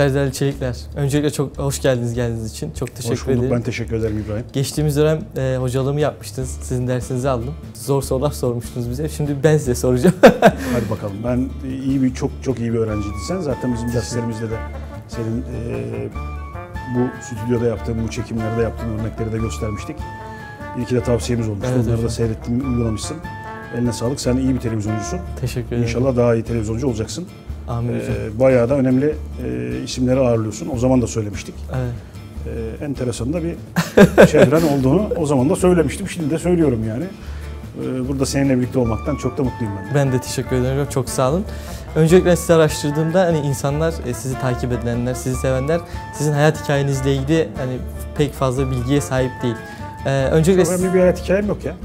Serdar Ali Çelikler. Öncelikle çok hoş geldiniz, geldiğiniz için. Çok teşekkür ederim. Hoş bulduk, ben teşekkür ederim İbrahim. Geçtiğimiz dönem hocalığımı yapmıştınız, sizin dersinizi aldım. Zor sorular sormuştunuz bize, şimdi ben size soracağım. Hadi bakalım, ben çok iyi bir öğrenciydin sen. Zaten bizim derslerimizde de senin bu stüdyoda yaptığın, bu çekimlerde yaptığın örnekleri de göstermiştik. İyi ki de tavsiyemiz olmuş, evet, onları da seyrettim, uygulamışsın. Eline sağlık, sen iyi bir televizyoncusun. Teşekkür ederim. İnşallah daha iyi televizyoncu olacaksın. Bayağı da önemli isimleri ağırlıyorsun. O zaman da söylemiştik. Evet. Enteresan da bir çevren olduğunu o zaman da söylemiştim. Şimdi de söylüyorum yani. Burada seninle birlikte olmaktan çok da mutluyum ben. Ben de teşekkür ederim. Çok sağ olun. Öncelikle sizi araştırdığımda hani insanlar, sizi takip edilenler, sizi sevenler sizin hayat hikayenizle ilgili hani pek fazla bilgiye sahip değil. Öncelikle çok önemli bir hayat hikayem yok ya.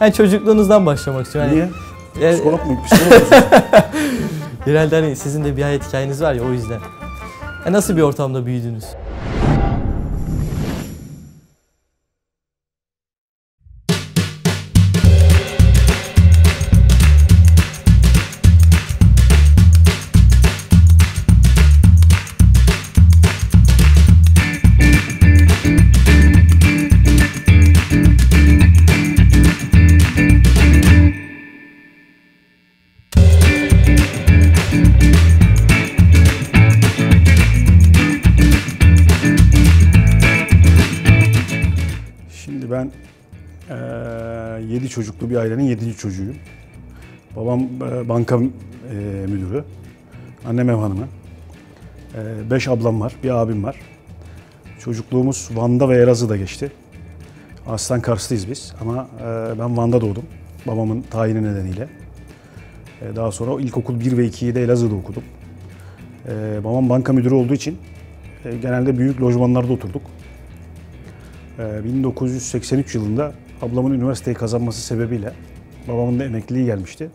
Yani çocukluğunuzdan başlamak istiyorum. Niye? Yani... Psikolog muyum? Psikolog musun? Herhalde hani sizin de bir hayat hikayeniz var ya, o yüzden. Nasıl bir ortamda büyüdünüz? Ben 7 çocuklu bir ailenin 7. çocuğuyum. Babam banka müdürü, annem ev hanımı, 5 ablam var, bir abim var. Çocukluğumuz Van'da ve Elazığ'da geçti. Aslan Karşı'dayız biz ama ben Van'da doğdum, babamın tayini nedeniyle. Daha sonra ilkokul 1 ve 2'yi de Elazığ'da okudum. Babam banka müdürü olduğu için genelde büyük lojmanlarda oturduk. 1983 yılında ablamın üniversiteyi kazanması sebebiyle babamın da emekliliği gelmişti.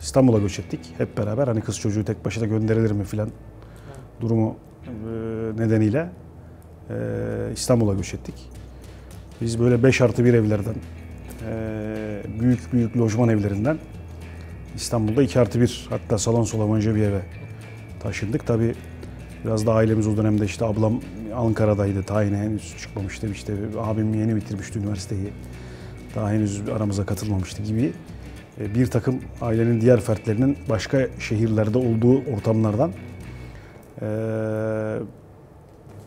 İstanbul'a göç ettik hep beraber. Hani kız çocuğu tek başına gönderilir mi filan durumu nedeniyle İstanbul'a göç ettik. Biz böyle 5+1 evlerden, büyük lojman evlerinden İstanbul'da 2+1 hatta salon solamancı bir eve taşındık. Tabii biraz da ailemiz o dönemde işte ablam Ankara'daydı, daha henüz çıkmamıştı, işte abim yeni bitirmişti üniversiteyi, daha henüz aramıza katılmamıştı gibi bir takım ailenin diğer fertlerinin başka şehirlerde olduğu ortamlardan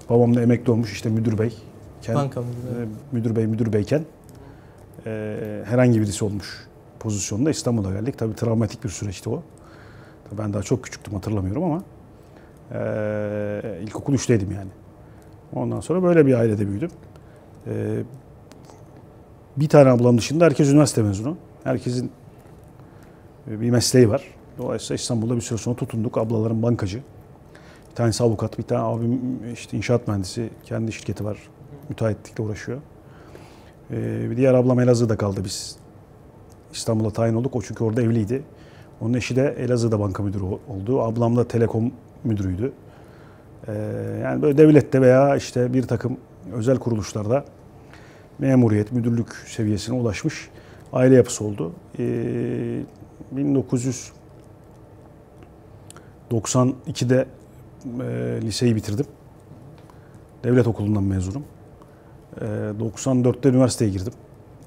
babam da emekli olmuş işte müdür bey, müdür beyken herhangi birisi olmuş pozisyonda İstanbul'a geldik. Tabii travmatik bir süreçti o. Tabii ben daha çok küçüktüm, hatırlamıyorum ama ilkokul 3'teydim yani. Ondan sonra böyle bir ailede büyüdüm. Bir tane ablam dışında herkes üniversite mezunu. Herkesin bir mesleği var. Dolayısıyla İstanbul'da bir süre sonra tutunduk. Ablalarım bankacı. Bir tanesi avukat, bir tane abim işte inşaat mühendisi. Kendi şirketi var. Müteahhitlikle uğraşıyor. Bir diğer ablam Elazığ'da kaldı biz. İstanbul'a tayin olduk. O çünkü orada evliydi. Onun eşi de Elazığ'da banka müdürü oldu. Ablam da telekom müdürüydü. Yani böyle devlette veya işte bir takım özel kuruluşlarda memuriyet, müdürlük seviyesine ulaşmış aile yapısı oldu. 1992'de liseyi bitirdim. Devlet okulundan mezunum. 94'te üniversiteye girdim.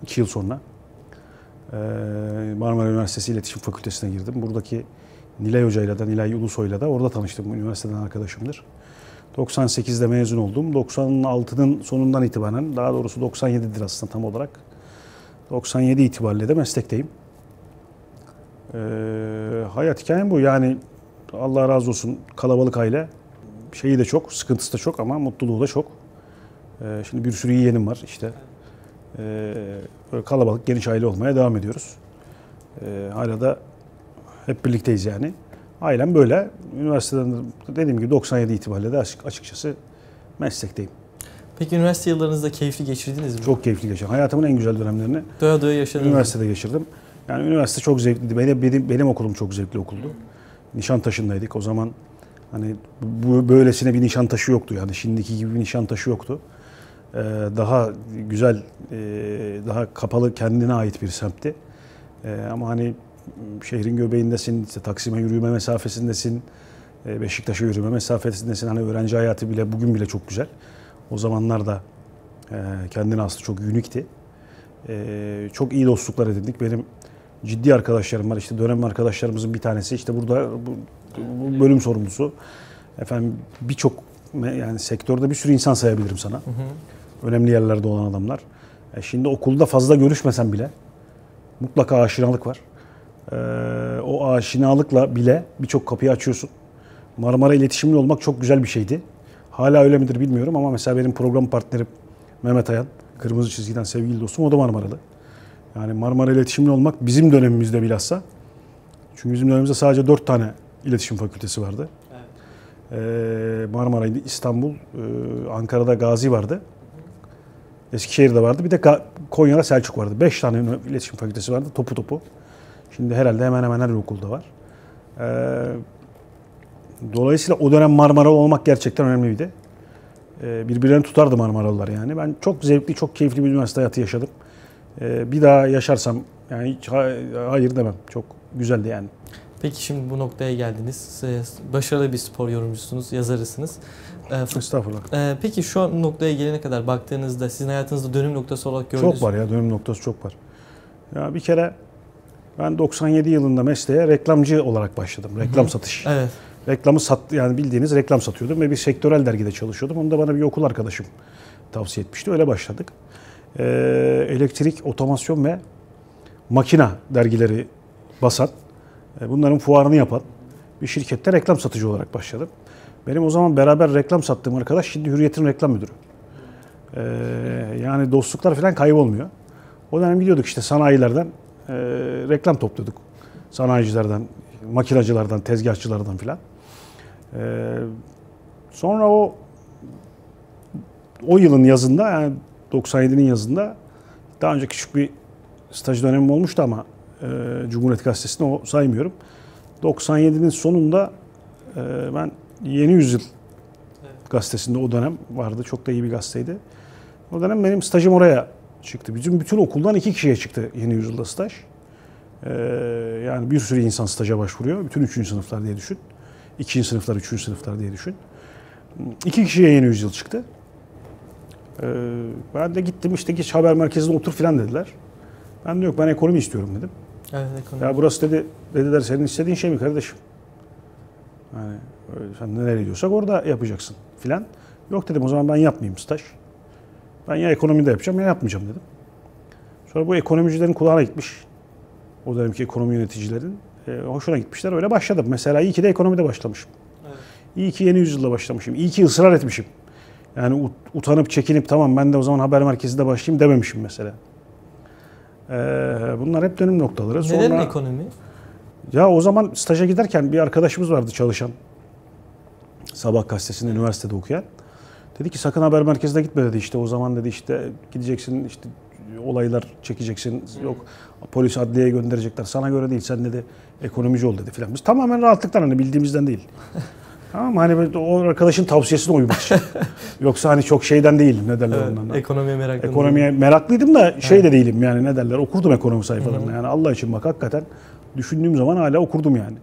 2 yıl sonra. Marmara Üniversitesi İletişim Fakültesi'ne girdim. Buradaki Nilay Hoca'yla da, Nilay Ulusoy'la da orada tanıştım. Üniversiteden arkadaşımdır. 98'de mezun oldum. 96'nın sonundan itibaren, daha doğrusu 97'dir aslında tam olarak. 97 itibariyle de meslekteyim. Hayat hikayem bu. Yani Allah razı olsun, kalabalık aile. Şeyi de çok, sıkıntısı da çok ama mutluluğu da çok. Şimdi bir sürü yeğenim var işte. Böyle kalabalık, geniş aile olmaya devam ediyoruz. Hala da hep birlikteyiz yani. Ailem böyle. Üniversiteden dediğim gibi 97 itibariyle de açıkçası meslekteyim. Peki üniversite yıllarınızda keyifli geçirdiniz mi? Çok keyifli geçirdim. Hayatımın en güzel dönemlerini doya doya yaşadım. Üniversitede geçirdim. Yani üniversite çok zevkliydi. Benim okulum çok zevkli okuldu. Nişantaşı'ndaydık. O zaman hani böylesine bir Nişantaşı yoktu. Yani şimdiki gibi bir Nişantaşı yoktu. Daha güzel, daha kapalı, kendine ait bir semtti. Ama hani şehrin göbeğindesin, işte Taksim'e yürüme mesafesindesin, Beşiktaş'a yürüme mesafesindesin. Hani öğrenci hayatı bile bugün bile çok güzel. O zamanlar da kendine aslında çok unikti. Çok iyi dostluklar edindik. Benim ciddi arkadaşlarım var. İşte dönem arkadaşlarımızın bir tanesi işte burada bu bölüm sorumlusu. Efendim birçok yani sektörde bir sürü insan sayabilirim sana. Hı hı. Önemli yerlerde olan adamlar. Şimdi okulda fazla görüşmesem bile mutlaka aşinalık var. O aşinalıkla bile birçok kapıyı açıyorsun. Marmara iletişimli olmak çok güzel bir şeydi. Hala öyle midir bilmiyorum ama mesela benim program partnerim Mehmet Ayan, Kırmızı Çizgi'den sevgili dostum, o da Marmaralı. Yani Marmara iletişimli olmak bizim dönemimizde bilhassa. Çünkü bizim dönemimizde sadece 4 tane iletişim fakültesi vardı. Evet. Marmara'ydı, İstanbul, Ankara'da Gazi vardı. Eskişehir'de vardı. Bir de Konya'da Selçuk vardı. 5 tane iletişim fakültesi vardı topu topu. Şimdi herhalde hemen hemen her okulda var. Dolayısıyla o dönem Marmaralı olmak gerçekten önemliydi. Birbirlerini tutardı Marmaralılar yani. Ben çok zevkli, çok keyifli bir üniversite hayatı yaşadım. Bir daha yaşarsam yani hiç hayır demem. Çok güzeldi yani. Peki şimdi bu noktaya geldiniz. Başarılı bir spor yorumcusunuz, yazarısınız. Estağfurullah. Peki şu an noktaya gelene kadar baktığınızda sizin hayatınızda dönüm noktası olarak gördüğünüz... Çok var ya, dönüm noktası çok var. Ya bir kere ben 97 yılında mesleğe reklamcı olarak başladım. Reklam Hı-hı. satış. Evet. Reklamı yani bildiğiniz reklam satıyordum ve bir sektörel dergide çalışıyordum. Onu da bana bir okul arkadaşım tavsiye etmişti. Öyle başladık. Elektrik, otomasyon ve makina dergileri basan, bunların fuarını yapan bir şirkette reklam satıcı olarak başladım. Benim o zaman beraber reklam sattığım arkadaş şimdi Hürriyet'in reklam müdürü. Yani dostluklar falan kaybolmuyor. O dönem gidiyorduk işte sanayilerden reklam topluyorduk. Sanayicilerden, makinacılardan, tezgahçılardan filan. Sonra o yılın yazında, yani 97'nin yazında daha önce küçük bir staj dönemim olmuştu ama Cumhuriyet Gazetesi'ni o saymıyorum. 97'nin sonunda ben Yeni Yüzyıl gazetesinde o dönem vardı. Çok da iyi bir gazeteydi. O dönem benim stajım oraya çıktı. Bizim bütün okuldan 2 kişiye çıktı Yeni Yüzyıl'da staj. Yani bir sürü insan staja başvuruyor. Bütün 3. sınıflar diye düşün. 2. sınıflar, 3. sınıflar diye düşün. 2 kişiye Yeni Yüzyıl çıktı. Ben de gittim işte geç haber merkezine otur filan dediler. Ben de yok, ben ekonomi istiyorum dedim. Evet, ekonomi. Ya burası dediler senin istediğin şey mi kardeşim? Yani sen nereye diyorsak orada yapacaksın filan. Yok dedim, o zaman ben yapmayayım staj. Ben ya ekonomide yapacağım ya yapmayacağım dedim. Sonra bu ekonomicilerin kulağına gitmiş. O dönemki ekonomi yöneticilerin hoşuna gitmişler. Öyle başladım. Mesela iyi ki de ekonomide başlamışım. Evet. İyi ki Yeni Yüzyıl'da başlamışım. İyi ki ısrar etmişim. Yani utanıp çekinip tamam ben de o zaman haber merkezinde başlayayım dememişim mesela. Bunlar hep dönüm noktaları. Neden sonra, ekonomi? Ya o zaman staja giderken bir arkadaşımız vardı çalışan. Sabah gazetesinde üniversitede okuyan. Dedi ki sakın haber merkezine gitme dedi. İşte o zaman dedi işte gideceksin işte olaylar çekeceksin. Yok polis adliyeye gönderecekler. Sana göre değil, sen dedi ekonomici ol dedi filan. Biz tamamen rahatlıktan hani bildiğimizden değil. Tamam hani o arkadaşın tavsiyesine uymak için. Yoksa hani çok şeyden değilim, ne derler evet, ondan. Ekonomiye meraklıydım. Ekonomiye meraklıydım da şey de değilim yani, ne derler, okurdum ekonomi sayfalarını. Hı-hı. Yani Allah için bak hakikaten düşündüğüm zaman hala okurdum yani.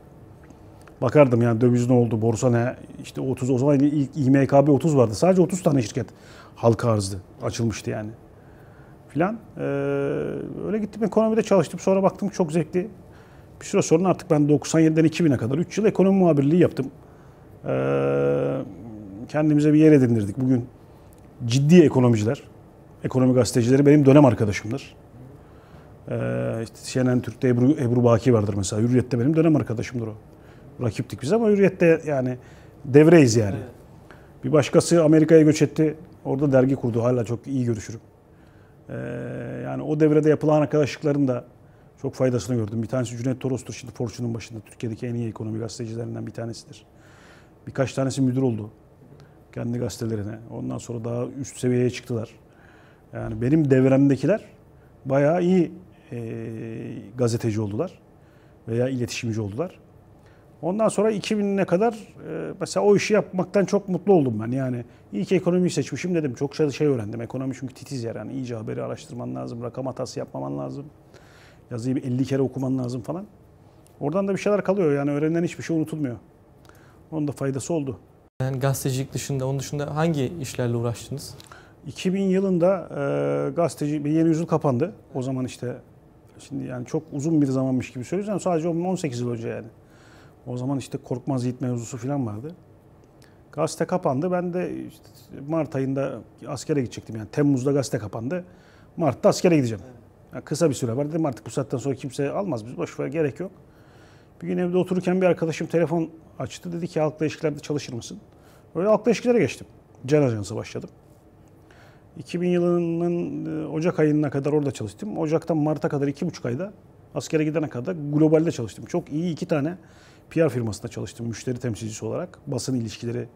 Bakardım yani döviz ne oldu, borsa ne, işte 30 o zaman ilk İMKB 30 vardı. Sadece 30 tane şirket halka arzdı, açılmıştı yani. Filan. Öyle gittim ekonomide çalıştım, sonra baktım çok zevkli. Bir süre sonra artık ben 97'den 2000'e kadar 3 yıl ekonomi muhabirliği yaptım. Kendimize bir yer edindirdik. Bugün ciddi ekonomiciler, ekonomi gazetecileri benim dönem arkadaşımdır. İşte CNN Türk'te Ebru Baki vardır mesela. Hürriyet'te benim dönem arkadaşımdır o. Rakiptik biz ama Hürriyet'te yani devreyiz yani. Evet. Bir başkası Amerika'ya göç etti. Orada dergi kurdu. Hala çok iyi görüşürüm. Yani o devrede yapılan arkadaşlıkların da çok faydasını gördüm. Bir tanesi Cüneyt Torostur, şimdi Fortune'un başında. Türkiye'deki en iyi ekonomi gazetecilerinden bir tanesidir. Birkaç tanesi müdür oldu kendi gazetelerine. Ondan sonra daha üst seviyeye çıktılar. Yani benim devremdekiler bayağı iyi gazeteci oldular veya iletişimci oldular. Ondan sonra 2000'e kadar mesela o işi yapmaktan çok mutlu oldum ben. Yani iyi ki ekonomiyi seçmişim dedim. Çok şey öğrendim. Ekonomi çünkü titiz yer. Yani iyice haberi araştırman lazım. Rakam hatası yapmaman lazım. Yazıyı 50 kere okuman lazım falan. Oradan da bir şeyler kalıyor. Yani öğrenilen hiçbir şey unutulmuyor. Onun da faydası oldu. Yani gazetecilik dışında, onun dışında hangi işlerle uğraştınız? 2000 yılında gazeteci, Yeni Yüzyıl kapandı. O zaman işte, şimdi yani çok uzun bir zamanmış gibi söylüyoruz ama sadece 18 yıl önce yani. O zaman işte Korkmaz Yiğit mevzusu falan vardı. Gazete kapandı. Ben de işte Mart ayında askere gidecektim. Yani Temmuz'da gazete kapandı. Mart'ta askere gideceğim. Yani kısa bir süre var. Dedim artık bu saatten sonra kimse almaz bizi. Boşver, gerek yok. Bir gün evde otururken bir arkadaşım telefon açtı. Dedi ki halkla ilişkilerde çalışır mısın? Öyle halkla ilişkilere geçtim. Can Ajansı'na başladım. 2000 yılının Ocak ayına kadar orada çalıştım. Ocak'tan Mart'a kadar 2,5 ayda, askere gidene kadar globalde çalıştım. Çok iyi iki tane PR firmasında çalıştım. Müşteri temsilcisi olarak, basın ilişkileri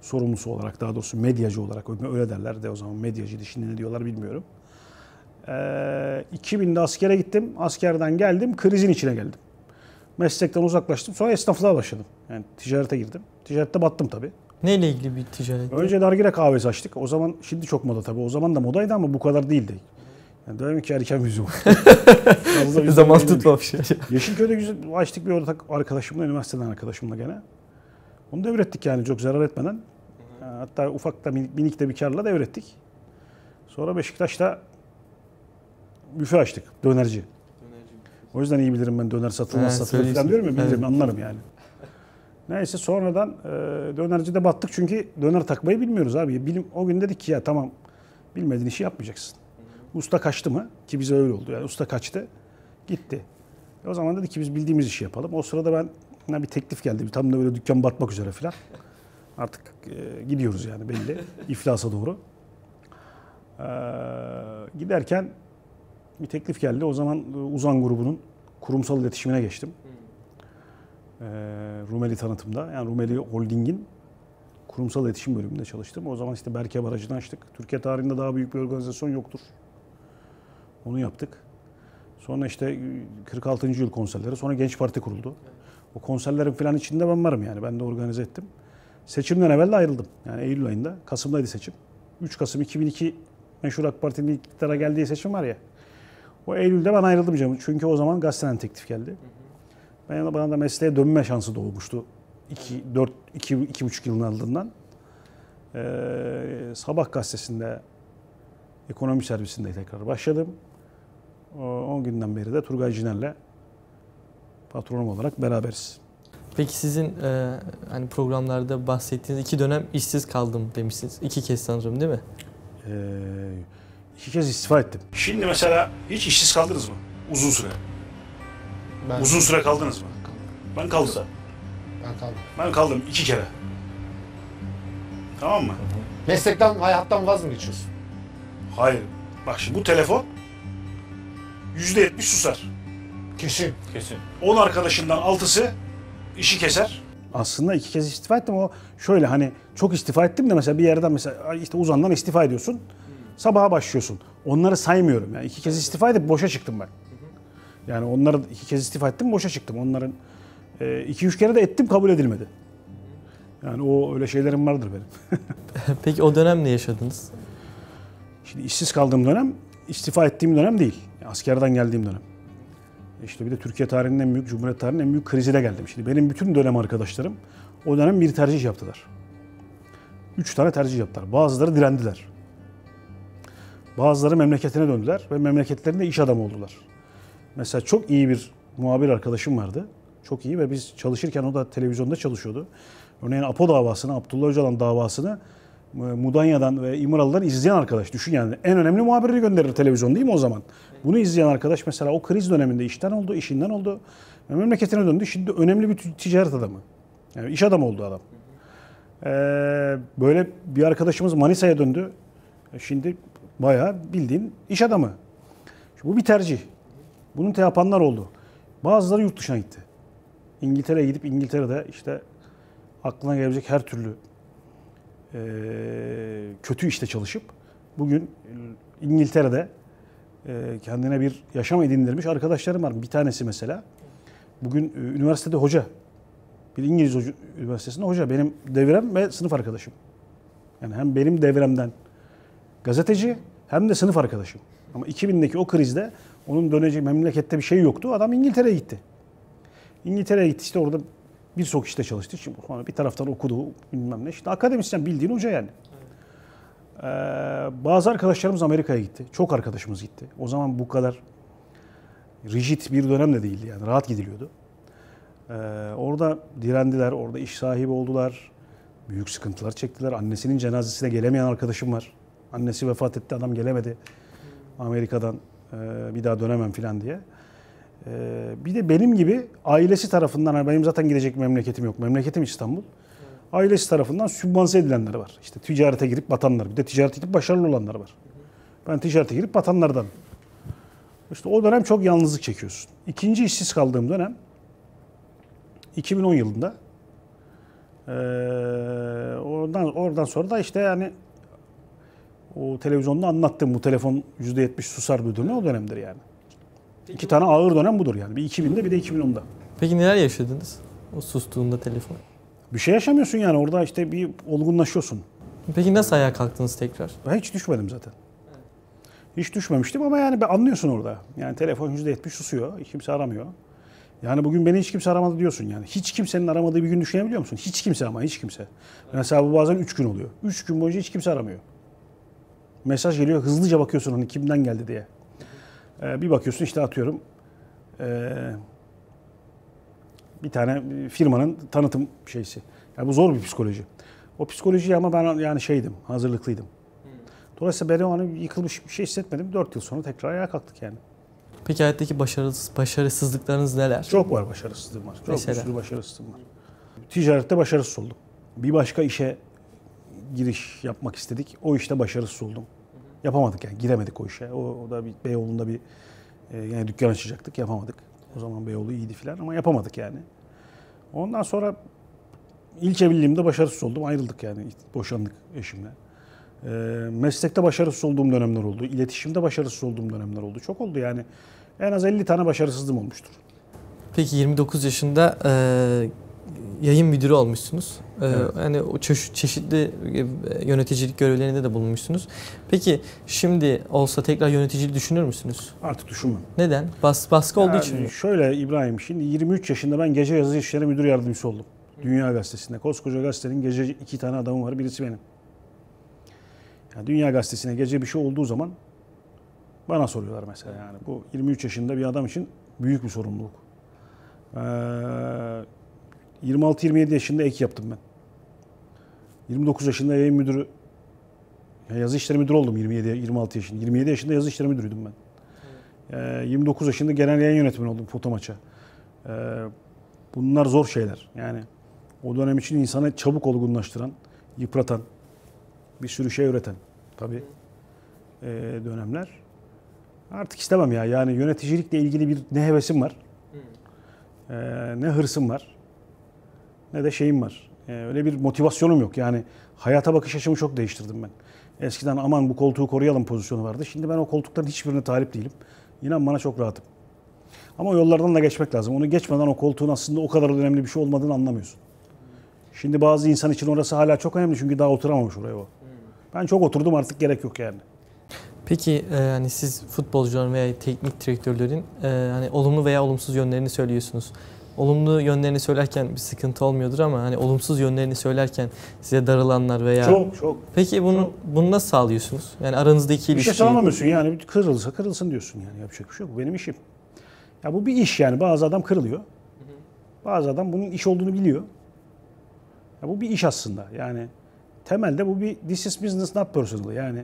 sorumlusu olarak, daha doğrusu medyacı olarak. Öyle derler de o zaman, medyacıydı, şimdi ne diyorlar bilmiyorum. 2000'de askere gittim. Askerden geldim, krizin içine geldim. Meslekten uzaklaştım. Sonra esnaflığa başladım. Yani ticarete girdim. Ticarette battım tabii. Neyle ilgili bir ticaret? Önce nargile kahvesi açtık. O zaman, şimdi çok moda tabii. O zaman da modaydı ama bu kadar değildi. Yani dedim ki erken yüzüm. Zaman tutmamış. Yeşilköy'de güzel açtık bir ortak arkadaşımla, üniversiteden arkadaşımla gene. Onu devrettik yani çok zarar etmeden. Hatta ufak da minik de bir karla devrettik. Sonra Beşiktaş'ta büfe açtık. Dönerci. O yüzden iyi bilirim ben, döner satılmaz satılır falan diyorum ya, bilirim, evet, anlarım yani. Neyse sonradan dönercide battık çünkü döner takmayı bilmiyoruz abi. O gün dedik ki ya tamam, bilmediğin işi yapmayacaksın. Usta kaçtı mı? Ki bize öyle oldu yani, usta kaçtı, gitti. O zaman dedik ki biz bildiğimiz işi yapalım. O sırada bana bir teklif geldi, tam da böyle dükkan batmak üzere falan. Artık gidiyoruz yani belli, iflasa doğru. Giderken bir teklif geldi. O zaman Uzan grubunun kurumsal iletişimine geçtim. Rumeli tanıtımda, yani Rumeli Holding'in kurumsal iletişim bölümünde çalıştım. O zaman işte Berke Barajı'nı açtık. Türkiye tarihinde daha büyük bir organizasyon yoktur. Onu yaptık. Sonra işte 46. yıl konserleri, sonra Genç Parti kuruldu. O konserlerin falan içinde ben varım yani. Ben de organize ettim. Seçimden evvel de ayrıldım. Yani Eylül ayında, Kasım'daydı seçim. 3 Kasım 2002 meşhur AK Parti'nin iktidara geldiği seçim var ya. O Eylül'de ben ayrıldım canım. Çünkü o zaman gazeteden teklif geldi. Bana da mesleğe dönme şansı doğmuştu. 2,5 yılın ardından. Sabah gazetesinde ekonomi servisinde tekrar başladım. O günden beri de Turgay Ciner'le patronum olarak beraberiz. Peki sizin hani programlarda bahsettiğiniz 2 dönem işsiz kaldım demişsiniz. 2 kez sanırım değil mi? 2 kez istifa ettim. Şimdi mesela hiç işsiz kaldınız mı? Uzun süre. Uzun süre kaldınız mı? Ben kaldım. Ben kaldım 2 kere. Tamam mı? Meslekten, hayattan vaz mı geçiyorsun? Hayır. Bak şimdi bu telefon %70 susar. Kesin. Kesin. 10 arkadaşından 6'sı işi keser. Aslında 2 kez istifa ettim. O şöyle hani çok istifa ettim de mesela bir yerden, mesela işte Uzan'dan istifa ediyorsun. Sabaha başlıyorsun. Onları saymıyorum yani. 2 kez istifa edip boşa çıktım ben. Yani onları 2 kez istifa ettim, boşa çıktım. Onların 2-3 kere de ettim, kabul edilmedi. Yani o öyle şeylerim vardır benim. Peki o dönem ne yaşadınız? Şimdi işsiz kaldığım dönem, istifa ettiğim dönem değil. Askerden geldiğim dönem. İşte bir de Türkiye tarihinin en büyük, Cumhuriyet tarihinin en büyük kriziyle geldim. Şimdi benim bütün dönem arkadaşlarım o dönem bir tercih yaptılar. 3 tane tercih yaptılar. Bazıları direndiler. Bazıları memleketine döndüler ve memleketlerinde iş adamı oldular. Mesela çok iyi bir muhabir arkadaşım vardı. Çok iyi ve biz çalışırken o da televizyonda çalışıyordu. Örneğin Apo davasını, Abdullah Öcalan davasını Mudanya'dan ve İmralı'dan izleyen arkadaş. Düşün yani, en önemli muhabiri gönderir televizyon değil mi o zaman? Bunu izleyen arkadaş mesela o kriz döneminde işten oldu, işinden oldu. Ve memleketine döndü. Şimdi önemli bir ticaret adamı. Yani iş adamı oldu adam. Böyle bir arkadaşımız Manisa'ya döndü. Şimdi bayağı bildiğin iş adamı. Şimdi bu bir tercih. Bunun yapanlar oldu. Bazıları yurt dışına gitti. İngiltere'ye gidip İngiltere'de işte aklına gelebilecek her türlü kötü işte çalışıp bugün İngiltere'de kendine bir yaşam edindirmiş arkadaşlarım var. Bir tanesi mesela bugün üniversitede hoca. Bir İngiliz üniversitesinde hoca. Benim devrem ve sınıf arkadaşım. Yani hem benim devremden gazeteci hem de sınıf arkadaşım. Ama 2000'deki o krizde onun döneceği memlekette bir şey yoktu. Adam İngiltere'ye gitti. İşte orada birçok işte çalıştı. Şimdi bir taraftan okudu, bilmem ne. İşte akademisyen, bildiğin hoca yani. Bazı arkadaşlarımız Amerika'ya gitti. Çok arkadaşımız gitti. O zaman bu kadar rigid bir dönem de değildi. Yani rahat gidiliyordu. Orada direndiler, orada iş sahibi oldular. Büyük sıkıntılar çektiler. Annesinin cenazesine gelemeyen arkadaşım var. Annesi vefat etti, adam gelemedi. Amerika'dan bir daha dönemem falan diye. Bir de benim gibi ailesi tarafından, yani benim zaten gidecek memleketim yok. Memleketim İstanbul. Ailesi tarafından sübvanse edilenler var. İşte ticarete girip batanlar. Bir de ticarete girip başarılı olanlar var. Ben ticarete girip batanlardan. İşte o dönem çok yalnızlık çekiyorsun. İkinci işsiz kaldığım dönem 2010 yılında. Oradan sonra da işte yani o televizyonda anlattığım bu telefon %70 susar dönemi o dönemdir yani. İki tane ağır dönem budur yani. Bir 2000'de bir de 2010'da. Peki neler yaşadınız o sustuğunda telefon? Bir şey yaşamıyorsun yani, orada işte bir olgunlaşıyorsun. Peki nasıl ayağa kalktınız tekrar? Ben hiç düşmedim zaten. Evet. Hiç düşmemiştim ama yani anlıyorsun orada. Yani telefon %70 susuyor, hiç kimse aramıyor. Yani bugün beni hiç kimse aramadı diyorsun yani. Hiç kimsenin aramadığı bir gün düşünebiliyor musun? Hiç kimse ama hiç kimse. Evet. Mesela bu bazen 3 gün oluyor. 3 gün boyunca hiç kimse aramıyor. Mesaj geliyor, hızlıca bakıyorsun hani kimden geldi diye. Bir bakıyorsun işte atıyorum bir tane firmanın tanıtım şeysi. Yani bu zor bir psikoloji. O psikolojiye ama ben yani şeydim, hazırlıklıydım. Dolayısıyla ben o an yıkılmış bir şey hissetmedim. 4 yıl sonra tekrar ayağa kalktık yani. Peki hayattaki başarısızlıklarınız neler? Çok var başarısızlığım var. Çok bir sürü başarısızlığım var. Ticarette başarısız oldum. Bir başka işe giriş yapmak istedik. O işte başarısız oldum. Yapamadık yani, giremedik o işe. O da bir Beyoğlu'nda bir yani dükkan açacaktık, yapamadık. O zaman Beyoğlu iyiydi filan ama yapamadık yani. Ondan sonra ilk evliliğimde başarısız oldum, ayrıldık yani, boşandık eşimle. Meslekte başarısız olduğum dönemler oldu, iletişimde başarısız olduğum dönemler oldu. Çok oldu yani, en az 50 tane başarısızlığım olmuştur. Peki 29 yaşında yayın müdürü olmuşsunuz. Evet. Yani o çeşitli yöneticilik görevlerinde de bulunmuşsunuz. Peki şimdi olsa tekrar yöneticiliği düşünür müsünüz? Artık düşünmem. Neden? Baskı olduğu için mi? Şöyle İbrahim, şimdi 23 yaşında ben gece yazı işleri müdür yardımcısı oldum. Dünya Gazetesi'nde. Koskoca gazetenin gece 2 tane adamım var. Birisi benim. Yani Dünya Gazetesi'ne gece bir şey olduğu zaman bana soruyorlar mesela yani. Bu 23 yaşında bir adam için büyük bir sorumluluk. 26-27 yaşında ek yaptım ben. 29 yaşında yayın müdürü, yazı işleri müdürü oldum 26 yaşında. 27 yaşında yazı işleri müdürüydüm ben. Evet. 29 yaşında genel yayın yönetmeni oldum Foto Maça. Bunlar zor şeyler. Yani o dönem için insanı çabuk olgunlaştıran, yıpratan, bir sürü şey öğreten tabii dönemler. Artık istemem ya. Yani yöneticilikle ilgili bir ne hevesim var, ne hırsım var. Ne de şeyim var. Öyle bir motivasyonum yok. Yani hayata bakış açımı çok değiştirdim ben. Eskiden aman bu koltuğu koruyalım pozisyonu vardı. Şimdi ben o koltukların hiçbirine talip değilim. İnan bana çok rahatım. Ama yollardan da geçmek lazım. Onu geçmeden o koltuğun aslında o kadar önemli bir şey olmadığını anlamıyorsun. Şimdi bazı insan için orası hala çok önemli çünkü daha oturamamış oraya o. Ben çok oturdum, artık gerek yok yani. Peki hani siz futbolcuların veya teknik direktörlerin hani olumlu veya olumsuz yönlerini söylüyorsunuz. Olumlu yönlerini söylerken bir sıkıntı olmuyordur ama hani olumsuz yönlerini söylerken size darılanlar veya... Çok. Peki bunu nasıl sağlıyorsunuz? Yani aranızdaki ilişkiyi... Bir şey sağlamıyorsun yani, kırılsa kırılsın diyorsun yani, yapacak bir şey yok. Bu benim işim. Ya bu bir iş yani, bazı adam kırılıyor. Bazı adam bunun iş olduğunu biliyor. Ya bu bir iş aslında yani, temelde bu bir this is business not personal yani,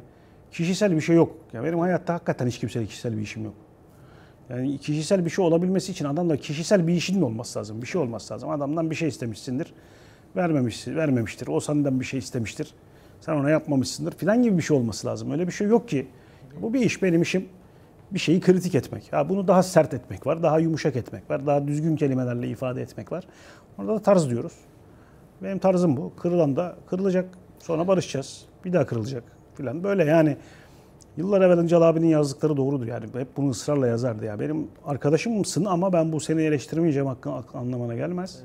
kişisel bir şey yok. Ya benim hayatta hakikaten hiç kimseyle kişisel bir işim yok. Yani kişisel bir şey olabilmesi için adamla kişisel bir işin olması lazım. Bir şey olması lazım. Adamdan bir şey istemişsindir. Vermemiştir. O senden bir şey istemiştir. Sen ona yapmamışsındır filan gibi bir şey olması lazım. Öyle bir şey yok ki. Bu bir iş, benim işim bir şeyi kritik etmek. Ha, bunu daha sert etmek var. Daha yumuşak etmek var. Daha düzgün kelimelerle ifade etmek var. Orada da tarz diyoruz. Benim tarzım bu. Kırılan da kırılacak. Sonra barışacağız. Bir daha kırılacak filan. Böyle yani. Yıllar evvel Celal Abi'nin yazdıkları doğrudur yani, hep bunu ısrarla yazardı ya. Benim arkadaşımsın ama ben bu seni eleştirmeyeceğim hakkın anlamına gelmez.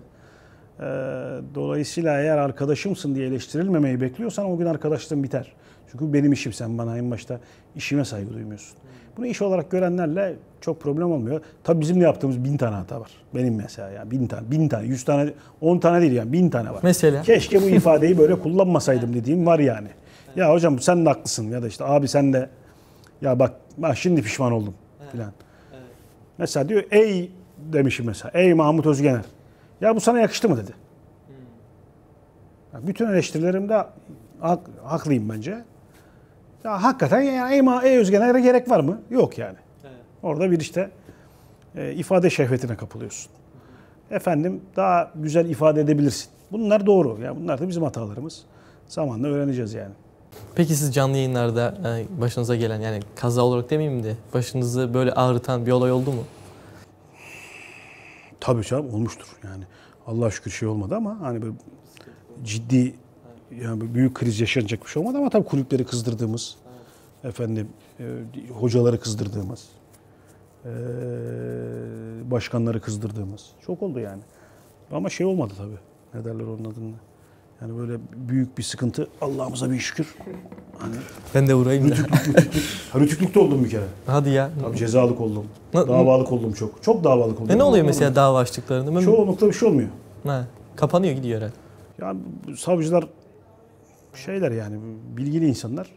Dolayısıyla eğer arkadaşımsın diye eleştirilmemeyi bekliyorsan o gün arkadaşlığın biter. Çünkü benim işim, sen bana en başta işime saygı duymuyorsun. Bunu iş olarak görenlerle çok problem olmuyor. Tabii bizim de yaptığımız 1000 tane hata var. Benim mesela ya 1000 tane, 100 tane, 10 tane değil yani 1000 tane var. Mesela. Keşke bu ifadeyi böyle kullanmasaydım dediğim var yani. Evet. Ya hocam sen de haklısın ya da işte abi sen de ya bak şimdi pişman oldum filan. Evet. Mesela diyor ey demişim mesela. Ey Mahmut Özgenel. Ya bu sana yakıştı mı dedi. Hmm. Bütün eleştirilerimde haklıyım bence. Ya hakikaten yani ey Özgenel'e gerek var mı? Yok yani. Evet. Orada bir işte ifade şehvetine kapılıyorsun. Hmm. Efendim daha güzel ifade edebilirsin. Bunlar doğru. Yani bunlar da bizim hatalarımız. Zamanla öğreneceğiz yani. Peki siz canlı yayınlarda başınıza gelen, yani kaza olarak demeyeyim de başınızı böyle ağrıtan bir olay oldu mu? Tabii canım olmuştur yani. Allah'a şükür şey olmadı ama hani böyle ciddi yani büyük kriz yaşanacak bir şey olmadı ama tabii kulüpleri kızdırdığımız, efendim hocaları kızdırdığımız, başkanları kızdırdığımız çok oldu yani. Ama şey olmadı tabii. Ne derler onun adına? Yani böyle büyük bir sıkıntı. Allah'ımıza bir şükür. Hani ben de uğrayayım da. Rütüklükte oldum bir kere. Hadi ya. Tabii cezalık oldum. Davalık oldum çok. Çok davalık oldum. Ne oluyor mesela dava açtıklarında? Çoğunlukla bir şey olmuyor. Ha, kapanıyor gidiyor herhalde. Yani savcılar şeyler yani bilgili insanlar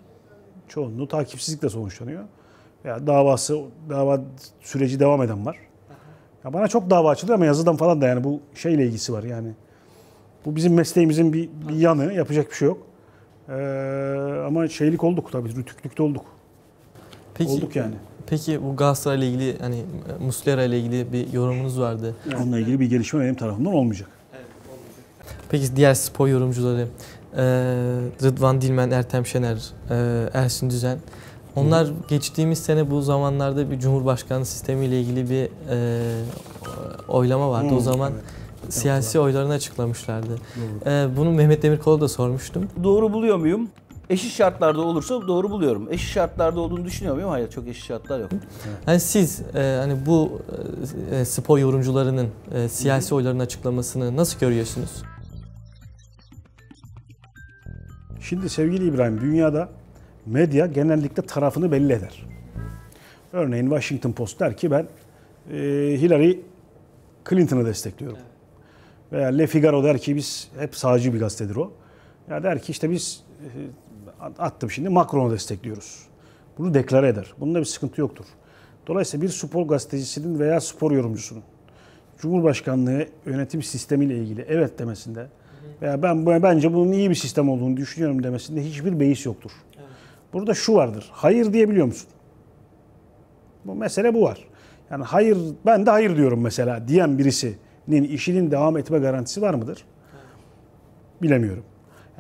çoğunluğu takipsizlikle sonuçlanıyor. Ya dava süreci devam eden var. Ya bana çok dava açılıyor ama yazıdan falan da yani bu şeyle ilgisi var yani. Bu bizim mesleğimizin bir yanı, yapacak bir şey yok. Ama şeylik olduk tabii, rütüklükte olduk. Peki, olduk yani. Peki bu Galatasaray ile ilgili, hani Muslera ile ilgili bir yorumunuz vardı. Yani. Onunla ilgili bir gelişme benim tarafımdan olmayacak. Evet, olmayacak. Peki diğer spor yorumcuları, Rıdvan Dilmen, Ertem Şener, Ersin Düzen. Onlar geçtiğimiz sene bu zamanlarda bir Cumhurbaşkanı sistemiyle ilgili bir oylama vardı. O zaman... Evet. Siyasi oylarını açıklamışlardı. Bunu Mehmet Demirkol'a da sormuştum. Doğru buluyor muyum? Eşit şartlarda olursa doğru buluyorum. Eşit şartlarda olduğunu düşünüyor muyum? Hayır, çok eşit şartlar yok. Yani siz hani bu spor yorumcularının siyasi oylarını açıklamasını nasıl görüyorsunuz? Şimdi sevgili İbrahim, dünyada medya genellikle tarafını belli eder. Örneğin Washington Post der ki ben Hillary Clinton'ı destekliyorum. Evet. Veya Le Figaro der ki biz hep sağcı bir gazetedir o. Ya der ki işte biz attım şimdi Macron'u destekliyoruz. Bunu deklare eder. Bununla bir sıkıntı yoktur. Dolayısıyla bir spor gazetecisinin veya spor yorumcusunun Cumhurbaşkanlığı yönetim sistemiyle ilgili evet demesinde veya bence bunun iyi bir sistem olduğunu düşünüyorum demesinde hiçbir beis yoktur. Evet. Burada şu vardır. Hayır diyebiliyor musun? Bu mesele bu var. Yani hayır, ben de hayır diyorum mesela diyen birisi işinin devam etme garantisi var mıdır? Bilemiyorum.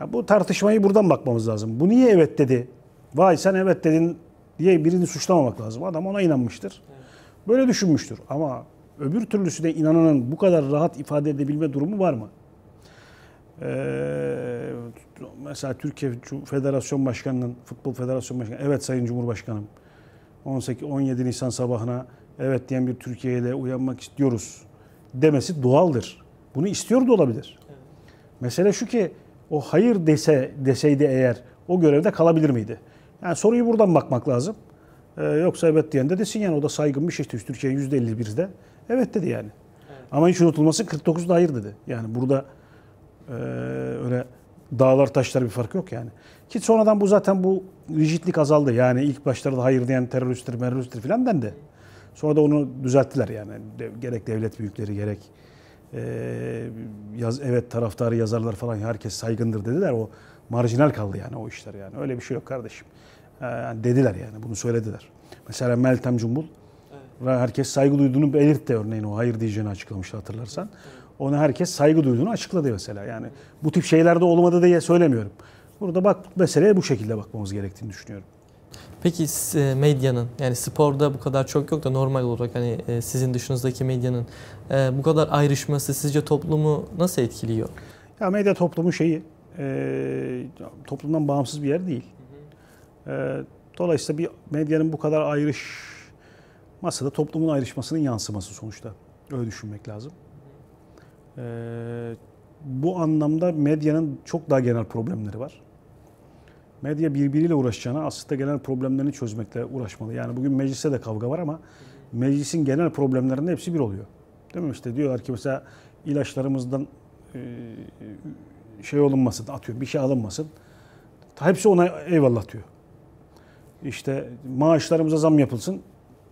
Yani bu tartışmayı buradan bakmamız lazım. Bu niye evet dedi? Vay sen evet dedin diye birini suçlamamak lazım. Adam ona inanmıştır. Evet. Böyle düşünmüştür. Ama öbür türlüsüne inananın bu kadar rahat ifade edebilme durumu var mı? Mesela Türkiye Federasyon Başkanı'nın, Futbol Federasyon Başkanı, evet Sayın Cumhurbaşkanım, 17 Nisan sabahına evet diyen bir Türkiye'yle uyanmak istiyoruz demesi doğaldır. Bunu istiyor da olabilir. Evet. Mesele şu ki o hayır deseydi eğer o görevde kalabilir miydi? Yani soruyu buradan bakmak lazım. Yoksa evet diyen de desin yani o da saygın bir şey. Türkiye %51'de evet dedi yani. Evet. Ama hiç unutulması 49'da hayır dedi. Yani burada öyle dağlar taşlar bir fark yok yani. Ki sonradan bu zaten bu rigidlik azaldı. Yani ilk başlarda hayır diyen teröristtir filan dendi. Sonra da onu düzelttiler yani. Gerek devlet büyükleri, gerek evet taraftarı, yazarlar falan herkes saygındır dediler. O marjinal kaldı yani o işler yani. Öyle bir şey yok kardeşim. Dediler yani, bunu söylediler. Mesela Meltem Cumbul, evet, herkes saygı duyduğunu belirtti örneğin, o hayır diyeceğini açıklamıştı hatırlarsan. Evet. Ona herkes saygı duyduğunu açıkladı mesela. Yani bu tip şeyler de olmadı diye söylemiyorum. Burada bak meseleye bu şekilde bakmamız gerektiğini düşünüyorum. Peki medyanın, yani sporda bu kadar çok yok da normal olarak hani sizin dışınızdaki medyanın bu kadar ayrışması sizce toplumu nasıl etkiliyor? Ya medya toplumu toplumdan bağımsız bir yer değil. Dolayısıyla bir medyanın bu kadar ayrışması da toplumun ayrışmasının yansıması sonuçta. Öyle düşünmek lazım. bu anlamda medyanın çok daha genel problemleri var. Medya birbiriyle uğraşacağına aslında genel problemlerini çözmekle uğraşmalı. Yani bugün mecliste de kavga var ama meclisin genel problemlerinin hepsi bir oluyor. Değil mi? İşte diyorlar ki mesela ilaçlarımızdan şey olunmasın, atıyor, bir şey alınmasın. Hepsi ona eyvallah diyor. İşte maaşlarımıza zam yapılsın,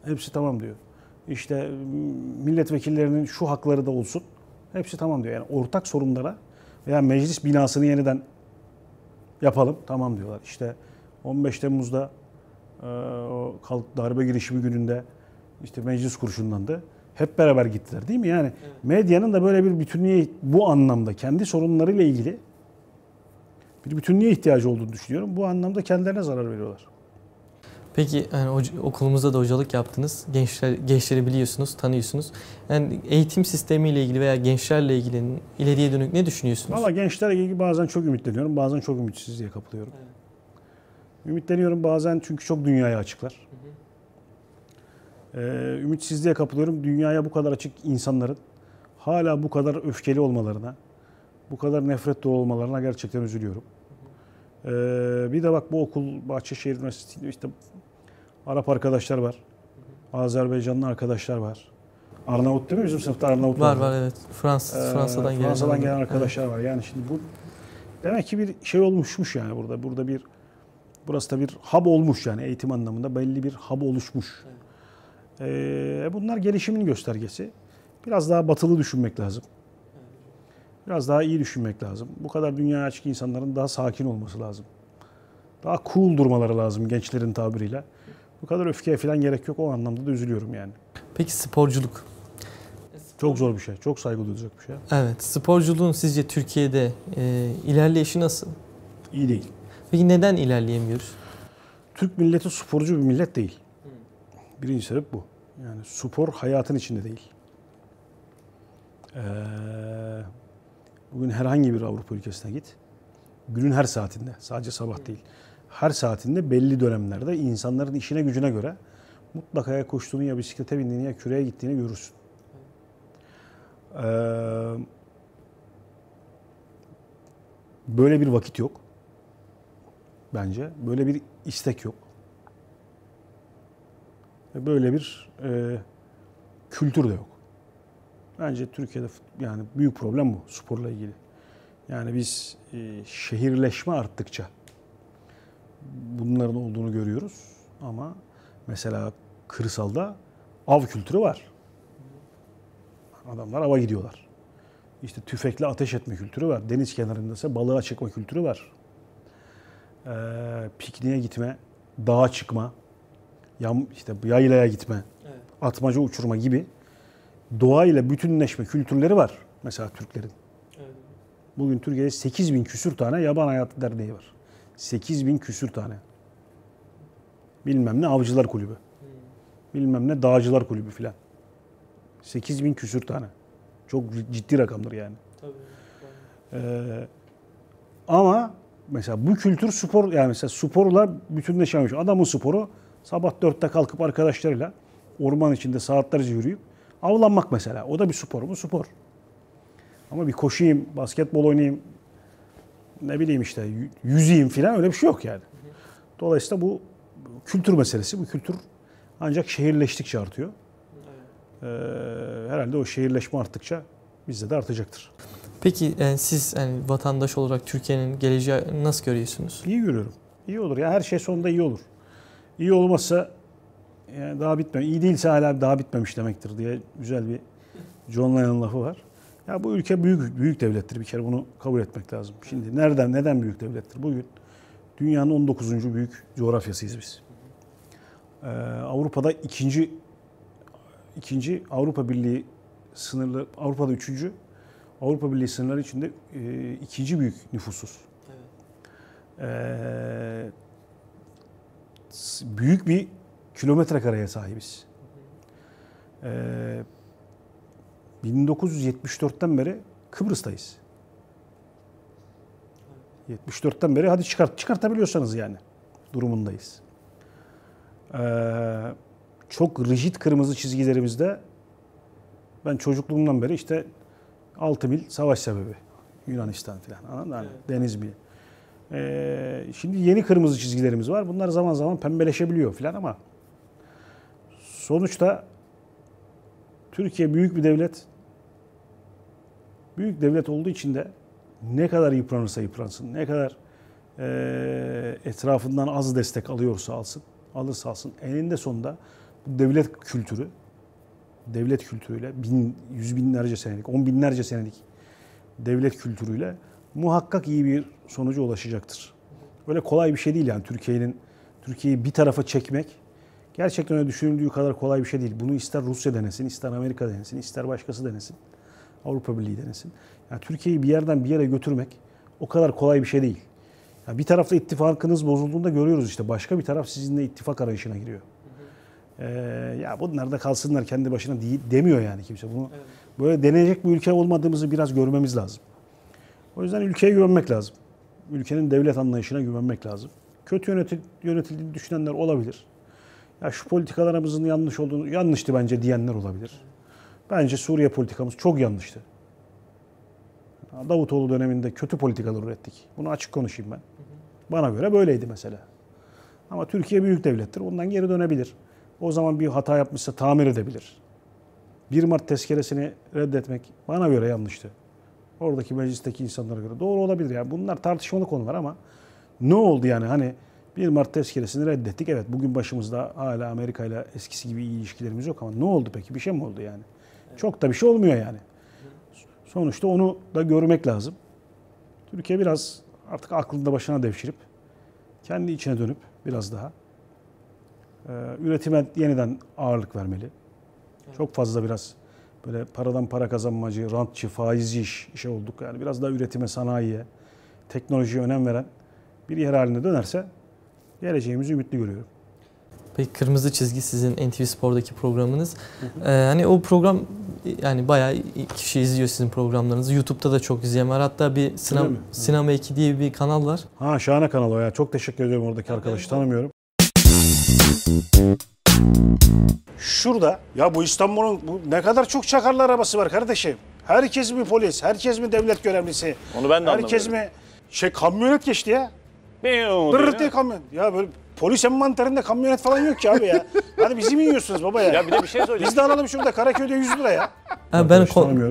hepsi tamam diyor. İşte milletvekillerinin şu hakları da olsun, hepsi tamam diyor. Yani ortak sorunlara veya meclis binasını yeniden yapalım, tamam diyorlar. İşte 15 Temmuz'da darbe girişimi gününde işte meclis kurşunlandı. Hep beraber gittiler değil mi? Yani evet. Medyanın da böyle bir bütünlüğe, bu anlamda kendi sorunlarıyla ilgili bir bütünlüğe ihtiyacı olduğunu düşünüyorum. Bu anlamda kendilerine zarar veriyorlar. Peki yani okulumuzda da hocalık yaptınız. Gençleri biliyorsunuz, tanıyorsunuz. Yani eğitim sistemiyle ilgili veya gençlerle ilgili ileriye dönük ne düşünüyorsunuz? Valla gençlerle ilgili bazen çok ümitleniyorum, bazen çok ümitsizliğe kapılıyorum. Evet. Ümitleniyorum bazen çünkü çok dünyaya açıklar. Hı hı. Ümitsizliğe kapılıyorum. Dünyaya bu kadar açık insanların hala bu kadar öfkeli olmalarına, bu kadar nefret dolu olmalarına gerçekten üzülüyorum. Bir de bak bu okul Bahçeşehir Üniversitesi'nde işte Arap arkadaşlar var. Azerbaycanlı arkadaşlar var. Arnavut değil mi bizim sınıfta Arnavut var? Var evet. Fransa'dan gelen arkadaşlar evet. Var. Yani şimdi bu demek ki bir şey olmuşmuş yani burada bir burası da bir hub olmuş yani eğitim anlamında belli bir hub oluşmuş. Evet. Bunlar gelişimin göstergesi. Biraz daha batılı düşünmek lazım. Biraz daha iyi düşünmek lazım. Bu kadar dünyaya açık insanların daha sakin olması lazım. Daha cool durmaları lazım gençlerin tabiriyle. Bu kadar öfkeye falan gerek yok. O anlamda da üzülüyorum yani. Peki sporculuk? Çok zor bir şey. Çok saygı duyulacak bir şey. Evet. Sporculuğun sizce Türkiye'de ilerleyişi nasıl? İyi değil. Peki neden ilerleyemiyoruz? Türk milleti sporcu bir millet değil. Birinci sebep bu. Yani spor hayatın içinde değil. Bugün herhangi bir Avrupa ülkesine git. Günün her saatinde, sadece sabah değil. Her saatinde belli dönemlerde insanların işine gücüne göre mutlaka ya koştuğunu, ya bisiklete bindiğini, ya küreye gittiğini görürsün. Böyle bir vakit yok. Bence. Böyle bir istek yok. Böyle bir kültür de yok. Bence Türkiye'de yani büyük problem bu sporla ilgili. Yani biz şehirleşme arttıkça bunların olduğunu görüyoruz. Ama mesela kırsalda av kültürü var. Adamlar ava gidiyorlar. İşte tüfekle ateş etme kültürü var. Deniz kenarında ise balığa çıkma kültürü var. Pikniğe gitme, dağa çıkma, işte yaylaya gitme, evet. Atmaca uçurma gibi. Doğayla bütünleşme kültürleri var mesela Türklerin. Evet. Bugün Türkiye'de 8.000 küsür tane yaban hayatı derneği var. 8.000 küsür tane. Bilmem ne avcılar kulübü. Bilmem ne dağcılar kulübü filan. 8.000 küsür tane. Çok ciddi rakamdır yani. Tabii. Ama mesela bu kültür spor, yani mesela sporla bütünleşememiş. Adamın sporu sabah 4'te kalkıp arkadaşlarıyla orman içinde saatlerce yürüyüp avlanmak mesela. O da bir spor mu? Spor. Ama bir koşayım, basketbol oynayayım, ne bileyim işte yüzeyim filan öyle bir şey yok yani. Dolayısıyla bu kültür meselesi. Bu kültür ancak şehirleştikçe artıyor. Herhalde o şehirleşme arttıkça bizde de artacaktır. Peki yani siz yani vatandaş olarak Türkiye'nin geleceğini nasıl görüyorsunuz? İyi görüyorum. İyi olur. Ya her şey sonunda iyi olur. İyi olmazsa yani daha bitmiyor. İyi değilse hala daha bitmemiş demektir diye güzel bir John Lennon lafı var. Ya bu ülke büyük devlettir bir kere, bunu kabul etmek lazım. Şimdi neden büyük devlettir? Bugün dünyanın 19. büyük coğrafyasıyız biz. Avrupa'da ikinci Avrupa Birliği sınırları, Avrupa'da üçüncü, Avrupa Birliği sınırları içinde ikinci büyük nüfusuz. Büyük bir kilometre kareye sahibiz. 1974'ten beri Kıbrıs'tayız. 74'ten beri hadi çıkartabiliyorsanız yani durumundayız. Çok rigid kırmızı çizgilerimizde ben çocukluğumdan beri işte 6 mil savaş sebebi. Yunanistan falan. Anladın mı? Yani evet. Deniz bile. Şimdi yeni kırmızı çizgilerimiz var. Bunlar zaman zaman pembeleşebiliyor falan ama sonuçta Türkiye büyük bir devlet. Büyük devlet olduğu için de ne kadar yıpranırsa yıpransın, ne kadar etrafından az destek alırsa alsın, eninde sonunda bu devlet kültürü, devlet kültürüyle yüz binlerce senelik, on binlerce senelik devlet kültürüyle muhakkak iyi bir sonuca ulaşacaktır. Öyle kolay bir şey değil yani Türkiye'yi bir tarafa çekmek gerçekten öyle düşünüldüğü kadar kolay bir şey değil. Bunu ister Rusya denesin, ister Amerika denesin, ister başkası denesin, Avrupa Birliği denesin. Yani Türkiye'yi bir yerden bir yere götürmek o kadar kolay bir şey değil. Yani bir tarafta ittifakınız bozulduğunda görüyoruz işte başka bir taraf sizinle ittifak arayışına giriyor. Ya bunlar da kalsınlar kendi başına demiyor yani kimse. Bunu evet. Böyle deneyecek bir ülke olmadığımızı biraz görmemiz lazım. O yüzden ülkeye güvenmek lazım. Ülkenin devlet anlayışına güvenmek lazım. Kötü yönetildiğini düşünenler olabilir. Ya şu politikalarımızın yanlış olduğunu, yanlıştı bence diyenler olabilir. Bence Suriye politikamız çok yanlıştı. Davutoğlu döneminde kötü politikalar ürettik. Bunu açık konuşayım ben. Bana göre böyleydi mesela. Ama Türkiye büyük devlettir. Ondan geri dönebilir. O zaman bir hata yapmışsa tamir edebilir. 1 Mart tezkeresini reddetmek bana göre yanlıştı. Oradaki meclisteki insanlara göre doğru olabilir. Yani bunlar tartışmalı konular ama ne oldu yani? Hani 1 Mart tezkeresini reddettik. Evet bugün başımızda hala Amerika ile eskisi gibi iyi ilişkilerimiz yok ama ne oldu peki? Bir şey mi oldu yani? Çok da bir şey olmuyor yani. Sonuçta onu da görmek lazım. Türkiye biraz artık aklında başına devşirip, kendi içine dönüp biraz daha üretime yeniden ağırlık vermeli. Evet. Çok fazla biraz böyle paradan para kazanmacı, rantçı, faizci işe olduk. Yani biraz daha üretime, sanayiye, teknolojiye önem veren bir yer haline dönerse geleceğimizi ümitli görüyorum. Peki Kırmızı Çizgi sizin NTV Spor'daki programınız. Hani o program yani bayağı kişi izliyor sizin programlarınızı. YouTube'da da çok izleyen var. Hatta bir Sinema 2 diye bir kanal var. Ha şahane kanal o ya. Çok teşekkür ediyorum oradaki arkadaşı. Evet. Tanımıyorum. Şurada ya bu İstanbul'un ne kadar çok çakarlı arabası var kardeşim. Herkes mi polis? Herkes mi devlet görevlisi? Onu ben de anlamıyorum. Herkes mi kamyonet geçti ya? Dırırt diye kamyonet. Ya böyle polis envanterinde kamyonet falan yok ki abi ya. Hadi bizi mi yiyorsunuz baba ya? Ya bir de bir şey söyleyeceğim. Biz de alalım şurada Karaköy'de 100 lira ya. Ha, ben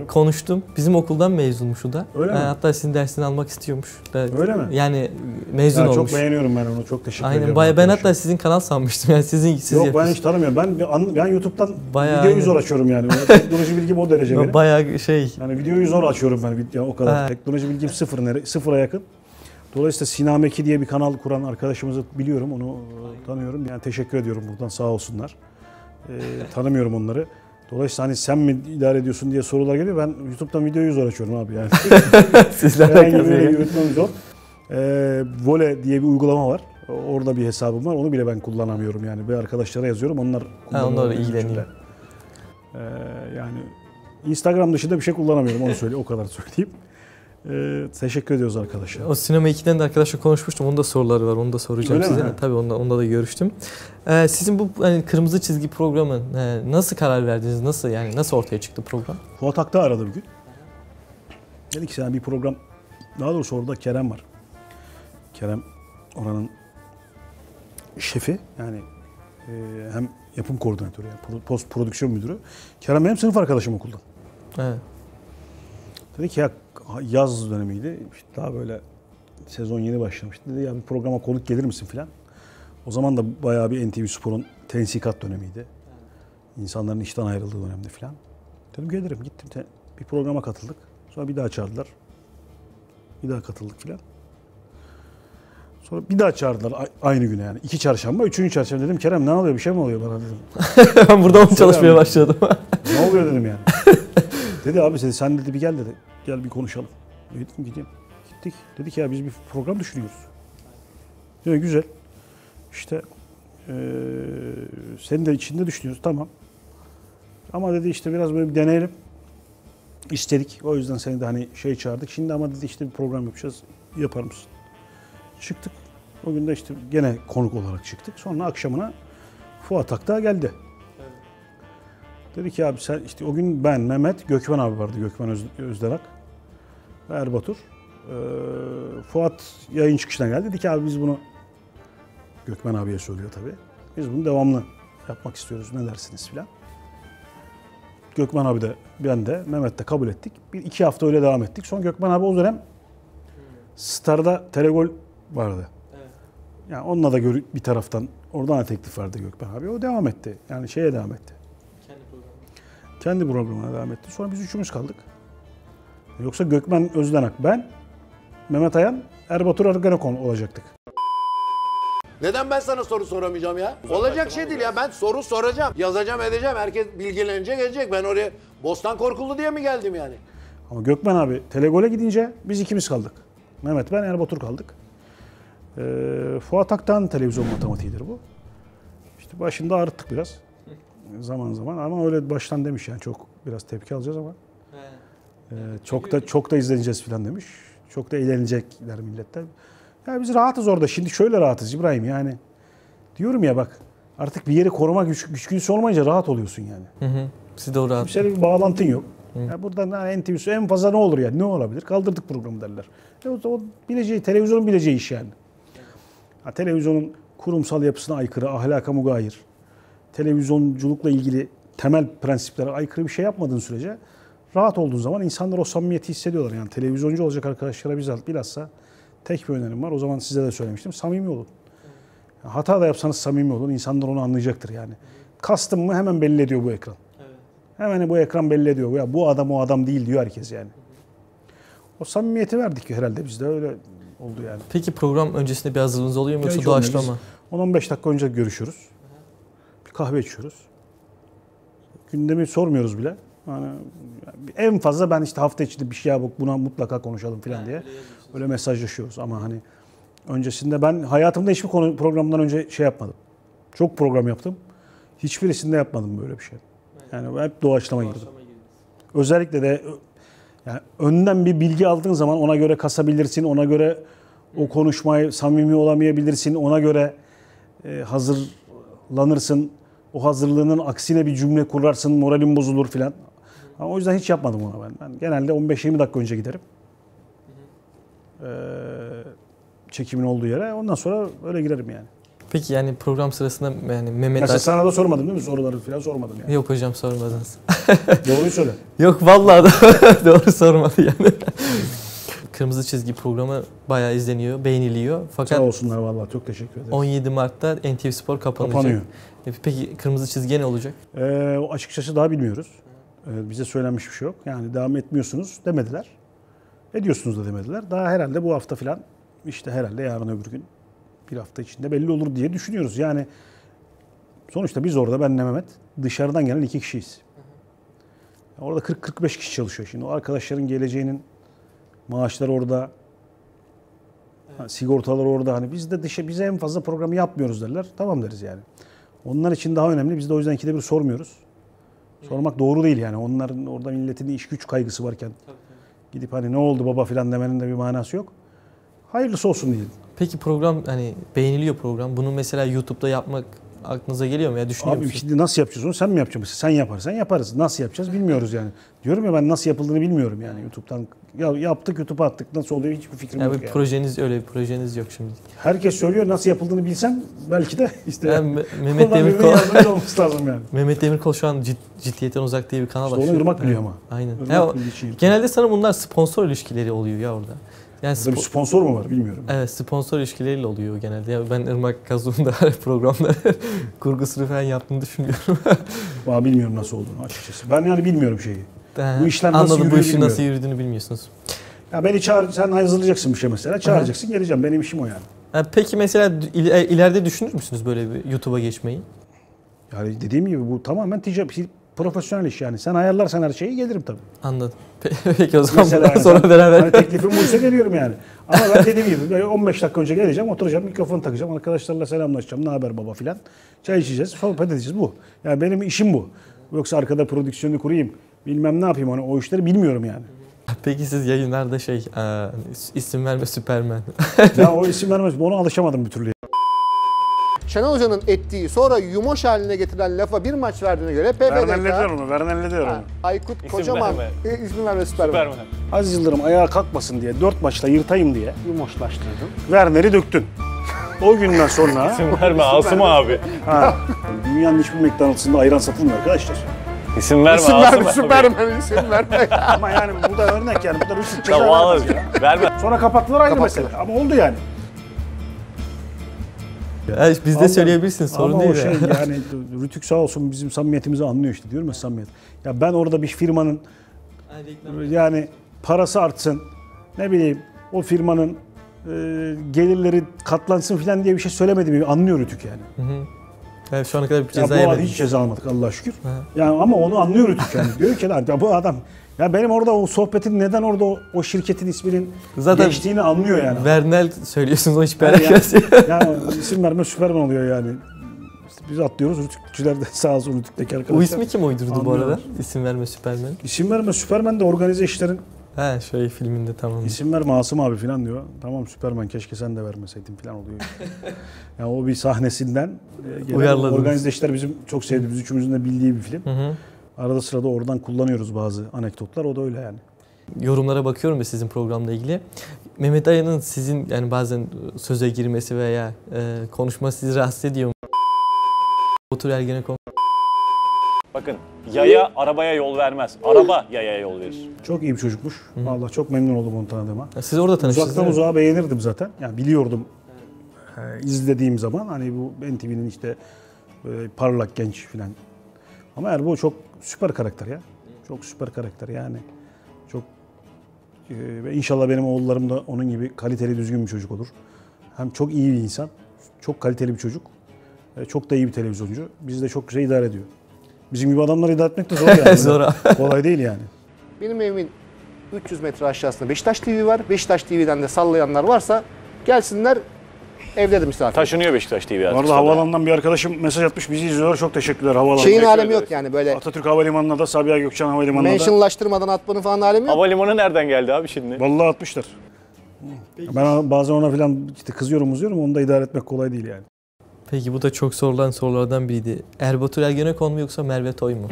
konuştum. Bizim okuldan mezunmuş o da. Öyle mi? Hatta sizin dersini almak istiyormuş. Öyle mi? Yani mezun olmuş. Çok beğeniyorum ben onu. Çok teşekkür ediyorum. Aynen. Ben hatta sizin kanal sanmıştım. Yani siz yok yapmıştım. Ben hiç tanımıyorum. Ben YouTube'dan bayağı videoyu zor açıyorum yani. Teknoloji bilgim o derece benim. Bayağı şey. Yani videoyu zor açıyorum ben. Yani o kadar. Ha. Teknoloji bilgim sıfıra yakın. Dolayısıyla Sinema 2 diye bir kanal kuran arkadaşımızı biliyorum, onu tanıyorum. Yani teşekkür ediyorum buradan, sağ olsunlar. Tanımıyorum onları. Dolayısıyla hani sen mi idare ediyorsun diye sorular geliyor. Ben YouTube'dan videoyu zor açıyorum abi yani. Herhangi bir yürütmemiz zor. Vole diye bir uygulama var. Orada bir hesabım var. Onu bile ben kullanamıyorum yani. Bir arkadaşlara yazıyorum. Onlar kullanamıyor. İlgileniyor. Yani Instagram dışında bir şey kullanamıyorum. Onu söyleyeyim. O kadar söyleyeyim. Teşekkür ediyoruz arkadaşlar. O Sinema 2'den de arkadaşla konuşmuştum. Onun da soruları var. Onu da soracağım size. Tabii onunla da görüştüm. Sizin bu hani Kırmızı Çizgi programı nasıl karar verdiniz? Nasıl ortaya çıktı program? Fuat Akdağ aradı bir gün. Dedi ki sen bir program, daha doğrusu orada Kerem var. Kerem oranın şefi yani hem yapım koordinatörü, yani post prodüksiyon müdürü. Kerem benim sınıf arkadaşım okuldan. Evet. Dedi ki ya yaz dönemiydi. İşte daha böyle sezon yeni başlamıştı. Dedi ya bir programa konuk gelir misin filan. O zaman da bayağı bir NTV Spor'un tensikat dönemiydi. İnsanların işten ayrıldığı dönemdi filan. Dedim gelirim. Gittim. Bir programa katıldık. Sonra bir daha çağırdılar. Bir daha katıldık filan. Sonra bir daha çağırdılar aynı güne yani. 2 çarşamba, 3. çarşamba dedim. Kerem ne oluyor? Bir şey mi oluyor bana dedim. Ben burada mı çalışmaya başladım? Ne oluyor dedim yani. Dedi abi dedi, sen dedi bir gel dedi. Gel bir konuşalım. Dedim gideyim. Gittik. Dedi ki ya biz bir program düşünüyoruz. Dedi güzel. İşte senin de içinde düşünüyoruz. Tamam. Ama dedi işte biraz böyle bir deneyelim. İstedik. O yüzden seni de hani çağırdık. Şimdi ama dedi işte bir program yapacağız. Yapar mısın? Çıktık. O gün de işte gene konuk olarak çıktık. Sonra akşamına Fuat Akdağ geldi. Dedi ki abi sen işte o gün ben, Mehmet, Gökmen abi vardı, Gökmen Özdenak. Erbatur. Fuat yayın çıkışına geldi. Dedi ki abi biz bunu, Gökmen abiye söylüyor tabii. Biz bunu devamlı yapmak istiyoruz, ne dersiniz filan. Gökmen abi de, ben de, Mehmet de kabul ettik. Bir iki hafta öyle devam ettik. Sonra Gökmen abi o dönem Star'da Telegol vardı. Evet. Yani onunla da bir taraftan oradan da teklif vardı Gökmen abi. O devam etti. Yani şeye devam etti. Kendi programına devam etti. Sonra biz üçümüz kaldık. Yoksa Gökmen Özdenak, ben, Mehmet Ayan, Erbatur Ergenekon olacaktık. Neden ben sana soru soramayacağım ya? Olacak şey değil ya. Ben soru soracağım, yazacağım, edeceğim. Herkes bilgilenince gelecek. Ben oraya Bostan Korkullu diye mi geldim yani? Ama Gökmen abi Telegol'e gidince biz ikimiz kaldık. Mehmet, ben, Erbatur kaldık. Fuat Akdağ'ın televizyon matematiğidir bu. İşte başında ağrıttık biraz. Zaman zaman, ama öyle baştan demiş yani, çok biraz tepki alacağız ama çok da izleneceğiz filan demiş. Çok da eğlenecekler milletten. Ya biz rahatız orada. Şimdi şöyle rahatız İbrahim, yani diyorum ya bak, artık bir yeri korumak güçlüsü olmayınca rahat oluyorsun yani. Hı hı. Siz de o rahat. Kimseyle bir bağlantın yok. Ya buradan en fazla ne olur ya? Ne olabilir? Kaldırdık programı derler. O bileceği, televizyonun bileceği iş yani. Ha, televizyonun kurumsal yapısına aykırı, ahlaka mugayir, televizyonculukla ilgili temel prensiplere aykırı bir şey yapmadığın sürece, rahat olduğun zaman insanlar o samimiyeti hissediyorlar. Yani televizyoncu olacak arkadaşlara bilhassa tek bir önerim var. O zaman size de söylemiştim. Samimi olun. Yani hata da yapsanız samimi olun. İnsanlar onu anlayacaktır yani. Kastım mı hemen belli ediyor bu ekran. Evet. Hemen bu ekran belli ediyor. Ya bu adam o adam değil diyor herkes yani. O samimiyeti verdik herhalde, bizde öyle oldu yani. Peki program öncesinde bir hazırlığınız oluyor mu yoksa doğaçlama? 10-15 dakika önce görüşürüz. Bir kahve içiyoruz. Gündemi sormuyoruz bile. Yani en fazla ben işte hafta içinde bir şey yapalım, buna mutlaka konuşalım filan diye öyle mesajlaşıyoruz. Ama hani öncesinde ben hayatımda hiçbir programdan önce şey yapmadım. Çok program yaptım. Hiçbirisinde yapmadım böyle bir şey. Yani hep doğaçlama girdim. Özellikle de yani önden bir bilgi aldığın zaman ona göre kasabilirsin, ona göre o konuşmayı samimi olamayabilirsin, ona göre hazırlanırsın. O hazırlığının aksine bir cümle kurarsın, moralin bozulur filan. Ama o yüzden hiç yapmadım ona ben. Ben genelde 15-20 dakika önce giderim. Çekimin olduğu yere. Ondan sonra öyle girerim yani. Peki yani program sırasında yani Mehmet... Mesela sana da sormadım değil mi? Soruları filan sormadım yani. Yok hocam, sormadınız. Doğruyu söyle. Yok vallahi doğru sormadı yani. Kırmızı Çizgi programı bayağı izleniyor, beğeniliyor. Fakat sağ olsunlar vallahi, çok teşekkür ederim. 17 Mart'ta NTV Spor kapanıyor. Peki Kırmızı Çizgi ne olacak? Açıkçası daha bilmiyoruz. Bize söylenmiş bir şey yok. Yani devam etmiyorsunuz demediler. Ediyorsunuz da demediler. Daha herhalde bu hafta filan, işte herhalde yarın öbür gün, bir hafta içinde belli olur diye düşünüyoruz. Yani sonuçta biz orada, benle Mehmet, dışarıdan gelen iki kişiyiz. Orada 40-45 kişi çalışıyor. Şimdi o arkadaşların geleceğinin maaşlar orada, evet, sigortalar orada. Hani biz de bize en fazla programı yapmıyoruz derler. Tamam deriz yani. Onlar için daha önemli. Biz de o yüzden ikide bir sormuyoruz. Sormak doğru değil yani. Onların orada milletin iş güç kaygısı varken gidip hani ne oldu baba filan demenin de bir manası yok. Hayırlısı olsun diyelim. Peki program hani beğeniliyor program. Bunu mesela YouTube'da yapmak aklınıza geliyor mu ya, düşünüyor musun? Abi şimdi nasıl yapacağız onu? Sen mi yapacaksın? Sen yaparsan yaparız. Nasıl yapacağız bilmiyoruz yani. Diyorum ya, ben nasıl yapıldığını bilmiyorum yani YouTube'dan. Ya yaptık, YouTube'a attık. Nasıl oluyor hiçbir fikrim yok. Yani. Projeniz öyle bir projeniz yok şimdi. Herkes söylüyor, nasıl yapıldığını bilsem belki de işte. Yani Mehmet Demirkol olması lazım yani. Mehmet Demirkol şu an ciddiyetten uzak diye bir kanal açıyor. İşte onu ırmak biliyor ama. Aynen. Ya, genelde sana bunlar sponsor ilişkileri oluyor ya orada. Yani sponsor mu var bilmiyorum. Evet, sponsor ilişkileriyle oluyor genelde. Yani ben Irmak Kazuk'un da programları kurgusunu falan yaptığını düşünüyorum. Vallahi bilmiyorum nasıl olduğunu açıkçası. Ben yani bilmiyorum şeyi. Bu işler nasıl yürüdüğünü, bu işin nasıl yürüdüğünü bilmiyorsunuz. Ya beni sen hazırlayacaksın bir şey mesela. Çağıracaksın, geleceğim. Benim işim o yani. Yani peki mesela ileride düşünür müsünüz böyle bir YouTube'a geçmeyi? Yani dediğim gibi bu tamamen ticaret, profesyonel iş yani. Sen ayarlarsan her şeyi gelirim tabii. Anladım. Peki o zaman yani sonra beraber. Hani teklifim buysa geliyorum yani. Ama ben dediğim gibi 15 dakika önce geleceğim, oturacağım, mikrofonu takacağım, arkadaşlarla selamlaşacağım, ne haber baba filan. Çay içeceğiz, sohbet edeceğiz, bu. Yani benim işim bu. Yoksa arkada prodüksiyonu kurayım, bilmem ne yapayım, hani o işleri bilmiyorum yani. Peki siz yayınlarda isim verme Süpermen. Ya o isim verme, ona alışamadım bir türlü. Şenol Hoca'nın ettiği, sonra yumoş haline getirilen lafa bir maç verdiğine göre PBDK... Vernellediyor onu, vernellediyor onu. Aykut Kocaman, ismi Merve Süperman. Aziz Yıldırım ayağa kalkmasın diye, 4 maçla yırtayım diye yumoşlaştırdım. Werner'i döktün. O günden sonra... İsim verme, Asım abi. Ha. Dünyanın hiçbir McDonald's'ında ayran satılmıyor arkadaşlar. İsim verme, isim verme. Ama yani bu da örnek yani, bu da bir sütçe vermez ya. Verme. Sonra kapattılar, aynı mesele. Ama oldu yani. Ya biz de söyleyebilirsin, sorun değil. Ama o şey yani, Rütük sağ olsun bizim samimiyetimizi anlıyor işte, diyorum ya samimiyet. Ya ben orada bir firmanın yani parası artsın, ne bileyim o firmanın gelirleri katlansın falan diye bir şey söylemedim. Anlıyor Rütük yani. Hı hı. Yani şu ana kadar bir ceza yemedik. Hiç ceza almadık Allah'a şükür. Hı. Yani ama onu anlıyor Rütük yani. Diyor ki ya bu adam, ya benim orada o sohbetin neden orada o şirketin isminin zaten geçtiğini anlıyor yani. Vernel söylüyorsunuz, o hiç alakası yok. Yani isim verme Süperman oluyor yani. İşte biz atlıyoruz, Rütükçüler de sağ olsun, Rütük'teki arkadaşlar. O ismi kim uydurdu anlıyorlar bu arada? İsim verme Süperman. İsim verme Süperman da organize işlerin. He şey filminde, tamam. İsim verme Asım abi falan diyor. Tamam Süperman, keşke sen de vermeseydin falan oluyor. Yani o bir sahnesinden organize işler bizim çok sevdiğimiz, üçümüzün de bildiği bir film. Hı hı. Arada sırada oradan kullanıyoruz bazı anekdotlar, o da öyle yani. Yorumlara bakıyorum da sizin programla ilgili. Mehmet Ayan'ın sizin yani bazen söze girmesi veya konuşması sizi rahatsız ediyor mu? Otur Ergenekon. Bakın, yaya arabaya yol vermez. Araba yayaya yol verir. Çok iyi bir çocukmuş. Hı-hı. Vallahi çok memnun oldum onu tanıdığıma. Siz orada tanıştınız. Uzaktan uzağa beğenirdim zaten. Yani biliyordum izlediğim zaman. Hani bu NTV'nin işte parlak genç falan. Ama Erbo çok süper karakter ya. Çok süper karakter yani. Çok inşallah benim oğullarım da onun gibi kaliteli, düzgün bir çocuk olur. Hem çok iyi bir insan, çok kaliteli bir çocuk. Çok da iyi bir televizyoncu. Bizi de çok güzel idare ediyor. Bizim gibi adamları idare etmek de zor yani. Zor. Kolay değil yani. Benim evimin 300 metre aşağısında Beşiktaş TV var. Beşiktaş TV'den de sallayanlar varsa gelsinler. Evde de misafir. Taşınıyor Beşiktaş TV artık. Orada havaalanından bir arkadaşım mesaj atmış, bizi izliyorlar. Çok teşekkürler havaalanına. Şeyin alemi yok yani böyle. Atatürk Havalimanı'na da, Sabiha Gökçen Havalimanı'na da. Mentionlaştırmadan atmanın falan alemi yok. Havalimanı nereden geldi abi şimdi? Vallahi atmışlar. Peki. Ben bazen ona falan işte kızıyorum, onu da idare etmek kolay değil yani. Peki bu da çok sorulan sorulardan biriydi. Erbatur Ergenekon mu yoksa Merve Toy mu?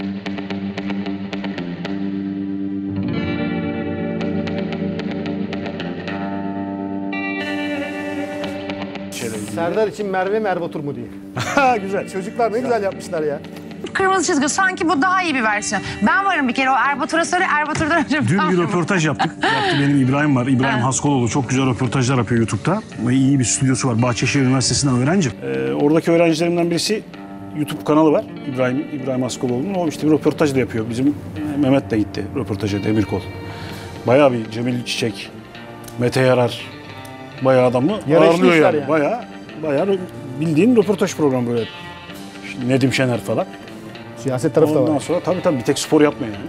Serdar için Merve mi Erbatur mu diye. Güzel. Çocuklar ne güzel yapmışlar ya. Kırmızı çizgi sanki bu daha iyi bir versiyon. Ben varım bir kere, o Erbatur'a soru, Erbatur'dan önce... Dün bir röportaj yaptık. Benim İbrahim var. İbrahim Haskoloğlu çok güzel röportajlar yapıyor YouTube'da. İyi bir stüdyosu var. Bahçeşehir Üniversitesi'nden öğrenci. Oradaki öğrencilerimden birisi YouTube kanalı var. İbrahim Haskoloğlu'nun. O işte bir röportaj da yapıyor. Bizim Mehmet de gitti röportaja, Demirkol. Bayağı bir Cemil Çiçek, Mete Yarar. Bayağı adamı ağırlıyor yani. Bayağı bildiğin röportaj programı böyle. Şimdi Nedim Şener falan. Siyaset tarafı da var. Ondan sonra tabii bir tek spor yapmıyor yani.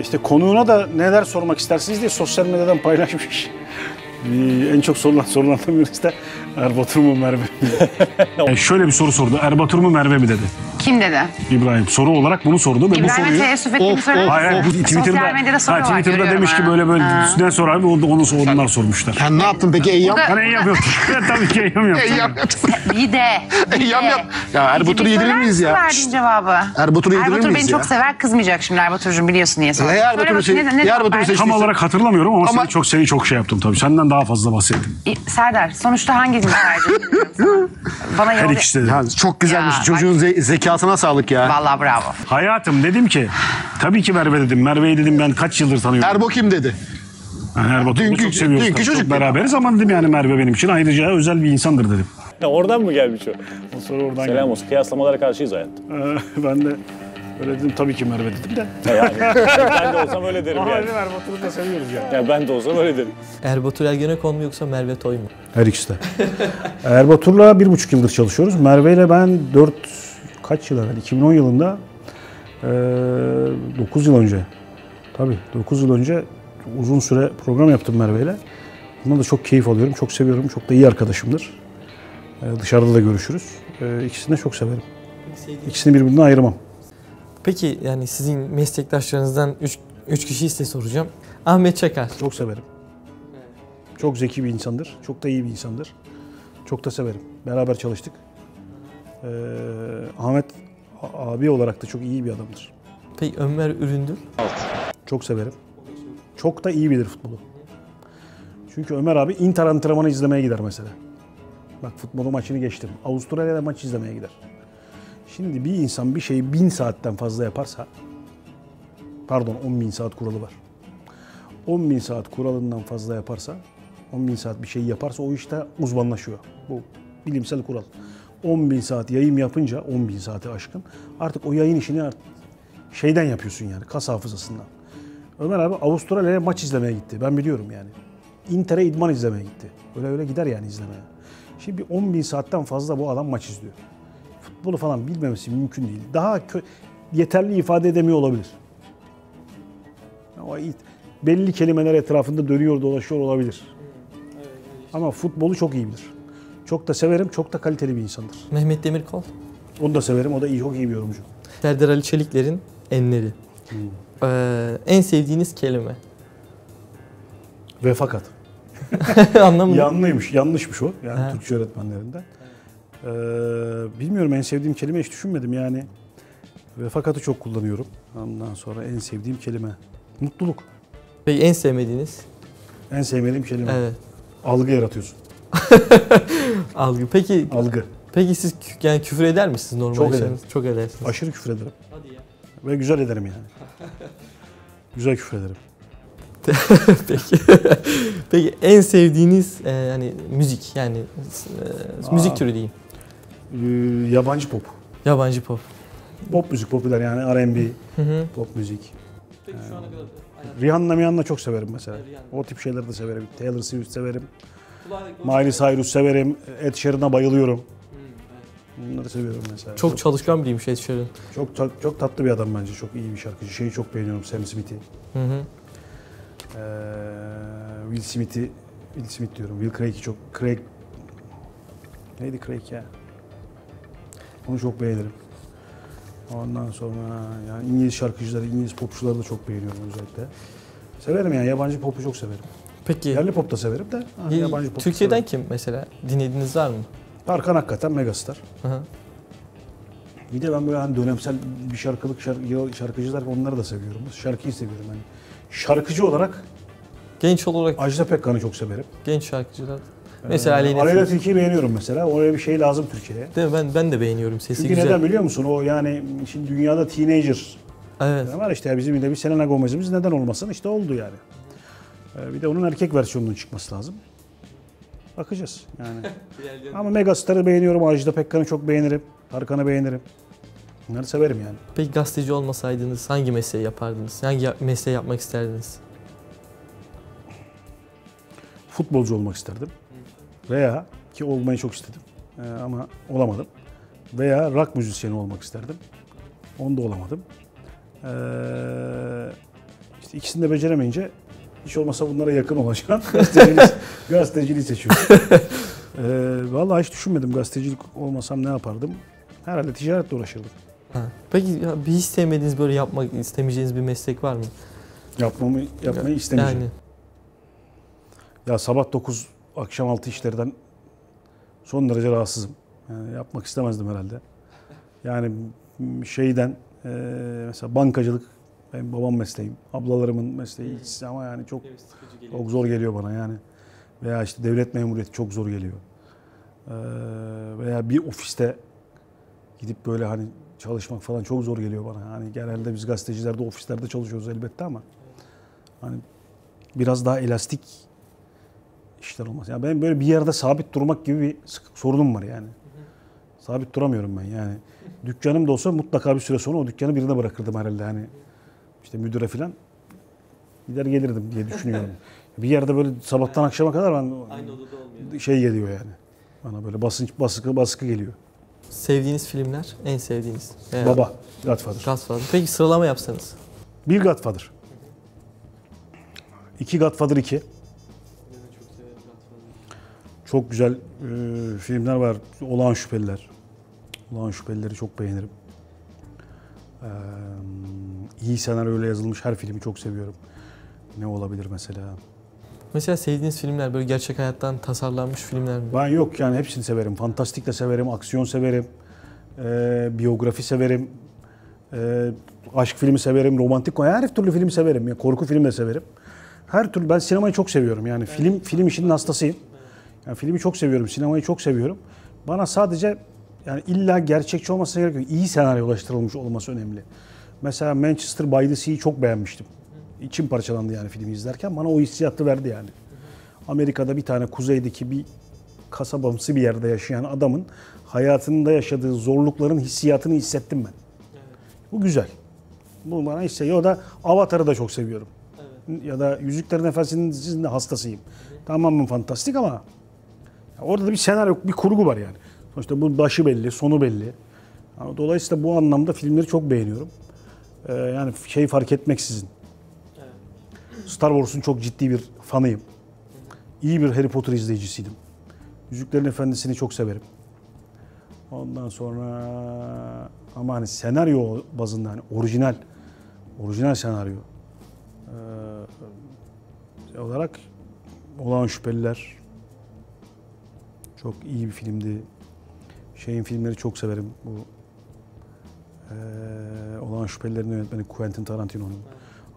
İşte konuğuna da neler sormak istersiniz diye sosyal medyadan paylaşmış. En çok sorulandan birisi de Erbatur mu Merve mi? Yani şöyle bir soru sordu. Erbatur mu Merve mi dedi. Kim dedi? İbrahim. Soru olarak bunu sordu. İbrahim ve bu soruyu... teessüf ettiğini söylemiştim. Sosyal medyada soru var. Twitter'da demiş ki böyle. Ne sorar mı? Onlar sormuşlar. Sen ne yaptın peki? Eyyam? Ben eyyam yaptım. Tabii ki eyyam yaptım. Eyyam yaptım. İyi de. Eyyam yap. Ya Erbatur'u yedirir miyiz ya? Verdiğin cevabı. Erbatur'u yedirir miyiz ya? Erbatur beni çok sever. Kızmayacak şimdi Erbatur'cum, biliyorsun niye soruyor. Erbatur'u seçtiysen. Tam olarak hatırlamıyorum ama seni çok şey yaptım tabii. Senden daha fazla bahsettim. Serdar, sonuçta hangisi tercih ediyorsun? Her ikisi de. Çok güzelmiş. Çocuğun zekasına sağlık ya. Vallahi bravo. Hayatım dedim ki, tabii ki Merve dedim. Merve'yi dedim ben kaç yıldır tanıyorum. Erbo kim dedi? Yani Erbatur'u çok seviyoruz. Dünkü çocuk beraberiz ama dedim yani Merve benim için ayrıca özel bir insandır dedim. Ya oradan mı gelmiş o? O soru oradan geldi. Selam olsun. Kıyaslamalara karşıyız hayat. Ben de öyle dedim, tabii ki Merve dedim de. Yani, ben de olsam öyle derim yani. Erbatur'u da seviyoruz yani. Ya ben de olsam öyle derim. Erbatur Ergenekon mu yoksa Merve Toy mu? Her ikisi de. Erbatur'la 1,5 yıldır çalışıyoruz. Merve'yle ben 4... Kaç yıl evvel? 2010 yılında 9 yıl önce. Tabii 9 yıl önce uzun süre program yaptım Merve'yle. Bundan da çok keyif alıyorum, çok seviyorum. Çok da iyi arkadaşımdır. Dışarıda da görüşürüz. İkisini de çok severim. İkisini birbirinden ayırmam. Peki yani sizin meslektaşlarınızdan 3 kişiyi size soracağım. Ahmet Çakar. Çok severim. Çok zeki bir insandır. Çok da iyi bir insandır. Çok da severim. Beraber çalıştık. Ahmet abi olarak da çok iyi bir adamdır. Peki Ömer Üründül? Çok severim. Çok da iyi bilir futbolu. Çünkü Ömer abi Inter antrenmanı izlemeye gider mesela. Bak futbolu maçını geçtim. Avustralya'da maç izlemeye gider. Şimdi bir insan bir şeyi 1000 saatten fazla yaparsa, pardon 10.000 saat kuralı var. 10.000 saat kuralından fazla yaparsa, 10.000 saat bir şey yaparsa o işte uzmanlaşıyor. Bu bilimsel kural. 10.000 saat yayın yapınca, 10.000 saati aşkın, artık o yayın işini şeyden yapıyorsun yani, kas hafızasından. Ömer abi Avustralya'ya maç izlemeye gitti. Ben biliyorum yani. Inter'e idman izlemeye gitti. Öyle öyle gider yani izlemeye. Şimdi 10.000 saatten fazla bu adam maç izliyor. Futbolu falan bilmemesi mümkün değil. Daha yeterli ifade edemiyor olabilir. Ama belli kelimeler etrafında dönüyor dolaşıyor olabilir. Ama futbolu çok iyi bilir. Çok da severim, çok da kaliteli bir insandır. Mehmet Demirkol. Onu da severim, o da iyi, çok iyi bir yorumcu. Serdar Ali Çelikler'in enleri. En sevdiğiniz kelime? Ve fakat. Anlamadım. Yanlışmış o. Yani he. Türkçe öğretmenlerinden. Bilmiyorum, en sevdiğim kelime hiç düşünmedim yani. Ve fakatı çok kullanıyorum. Ondan sonra en sevdiğim kelime. Mutluluk. Peki en sevmediğiniz? En sevmediğim kelime. Evet. Algı yaratıyorsun. Algı. Peki. Algı. Peki siz yani küfür eder misiniz normal? Çok ederim. Çok edersiniz. Aşırı küfür ederim. Hadi ya. Ve güzel ederim yani. Güzel küfür ederim. Peki. Peki en sevdiğiniz hani müzik yani müzik türü diyeyim. Yabancı pop. Yabancı pop. Pop müzik popüler yani R&B, pop müzik. Peki şu ana kadar Rihanna çok severim mesela. Rihanna. O tip şeyleri de severim. Taylor Swift severim. Miley Cyrus severim. Ed Sheeran'a bayılıyorum. Bunları seviyorum mesela. Çok çalışkan biriymiş Ed Sheeran. Çok tatlı bir adam bence. Çok iyi bir şarkıcı. Şeyi çok beğeniyorum, Sam Smith'i. Will Smith diyorum. Will Craig'i çok... Craig... Neydi Craig ya? Onu çok beğenirim. Ondan sonra yani İngiliz şarkıcıları, İngiliz popçuları da çok beğeniyorum özellikle. Severim yani, yabancı popu çok severim. Peki. Yerli pop da severim de yabancı pop. Türkiye'den severim. Kim mesela? Dinlediğiniz var mı? Tarkan hakikaten megastar. Bir de ben böyle hani dönemsel bir şarkıcılar onları da seviyorum. Şarkıyı seviyorum hani. Şarkıcı olarak, genç olarak Ajda Pekkan'ı çok severim. Genç şarkıcılar. Mesela Aleyna Tilki'yi beğeniyorum mesela. Oraya bir şey lazım Türkiye'ye. Değil mi? Ben de beğeniyorum. Sesi çünkü güzel. Neden biliyor musun? O yani şimdi dünyada teenager. Evet. Var işte bizim de bir Selena Gomez'imiz neden olmasın? İşte oldu yani. Bir de onun erkek versiyonunun çıkması lazım. Bakacağız yani. Ama megastarı beğeniyorum. Ajda Pekkan'ı çok beğenirim. Tarkan'ı beğenirim. Bunları severim yani. Peki gazeteci olmasaydınız hangi mesleği yapardınız? Hangi mesleği yapmak isterdiniz? Futbolcu olmak isterdim. Veya ki olmayı çok istedim ama olamadım. Veya rock müzisyeni olmak isterdim. Onu da olamadım. İşte ikisini de beceremeyince hiç olmasa bunlara yakın olacağım. Gazeteciliği seçiyorum. Vallahi hiç düşünmedim gazetecilik olmasam ne yapardım. Herhalde ticaretle uğraşırdım. Peki bir hiç sevmediğiniz, böyle yapmak istemeyeceğiniz bir meslek var mı? Yapmayı istemeyeceğim. Yani. Ya sabah 9, akşam 6 işlerden son derece rahatsızım. Yani yapmak istemezdim herhalde. Yani şeyden mesela bankacılık benim babam mesleğim, ablalarımın mesleği ama yani çok zor geliyor bana yani. Veya işte devlet memuriyeti çok zor geliyor. Veya bir ofiste gidip böyle hani çalışmak falan çok zor geliyor bana. Hani genelde biz gazetecilerde, ofislerde çalışıyoruz elbette ama hani biraz daha elastik işler olmaz. Yani ben böyle bir yerde sabit durmak gibi bir sorunum var yani. Sabit duramıyorum ben yani. Dükkanım da olsa mutlaka bir süre sonra o dükkanı birine bırakırdım herhalde hani. İşte müdüre falan gider gelirdim diye düşünüyorum. Bir yerde böyle sabahtan akşama kadar ben şey geliyor yani. Bana böyle baskı geliyor. Sevdiğiniz filmler, en sevdiğiniz? Baba, Godfather. Peki sıralama yapsanız? 1 Godfather. 2 Godfather 2. Çok severim Godfather. Çok güzel filmler var. Olağan Şüpheliler. Olağan Şüphelileri çok beğenirim. İyi senaryoyla yazılmış her filmi çok seviyorum. Ne olabilir mesela? Mesela sevdiğiniz filmler böyle gerçek hayattan tasarlanmış filmler mi? Ben yok yani, hepsini severim. Fantastik de severim, aksiyon severim, biyografi severim, aşk filmi severim, romantik, her türlü film severim. Yani korku filmi de severim. Her türlü, ben sinemayı çok seviyorum. Yani film işinin hastasıyım. Yani filmi çok seviyorum, sinemayı çok seviyorum. Bana sadece yani illa gerçekçi olması gerekiyor. İyi senaryo ulaştırılmış olması önemli. Mesela Manchester by the Sea'yi çok beğenmiştim. İçim parçalandı yani filmi izlerken. Bana o hissiyatı verdi yani. Amerika'da bir tane kuzeydeki bir kasabamsı bir yerde yaşayan adamın hayatında yaşadığı zorlukların hissiyatını hissettim ben. Evet. Bu güzel. Bu bana hissediyor. O da Avatar'ı da çok seviyorum. Evet. Ya da Yüzüklerin Efendisi'nin de hastasıyım. Evet. Tamamen fantastik ama orada da bir senaryo, bir kurgu var yani. Sonuçta bu başı belli, sonu belli. Dolayısıyla bu anlamda filmleri çok beğeniyorum. Yani şey fark etmeksizin. Star Wars'un çok ciddi bir fanıyım. İyi bir Harry Potter izleyicisiydim. Yüzüklerin Efendisi'ni çok severim. Ondan sonra ama hani senaryo bazında hani orijinal senaryo olarak Olağan Şüpheliler çok iyi bir filmdi. Şeyin filmleri çok severim. Bu Olağan Şüphelilerin yönetmeni Quentin Tarantino'nun.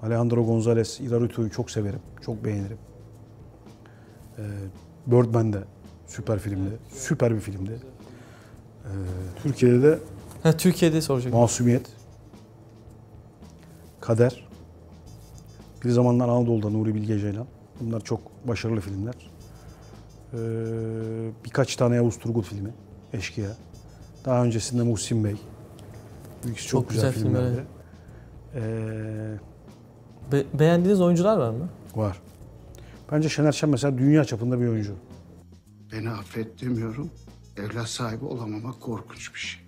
Alejandro González Iñárritu'yu çok severim, çok beğenirim. Birdman de süper filmdi, süper bir filmdi. Türkiye'de de Türkiye'de soracaktım. Masumiyet, Kader, Bir Zamanlar Anadolu'da Nuri Bilge Ceylan. Bunlar çok başarılı filmler. Birkaç tane Yavuz Turgut filmi, Eşkıya. Daha öncesinde Muhsin Bey. İkisi çok güzel filmlerdi. Beğendiğiniz oyuncular var mı? Var. Bence Şener Şen mesela dünya çapında bir oyuncu. Beni affet demiyorum. Evlat sahibi olamamak korkunç bir şey.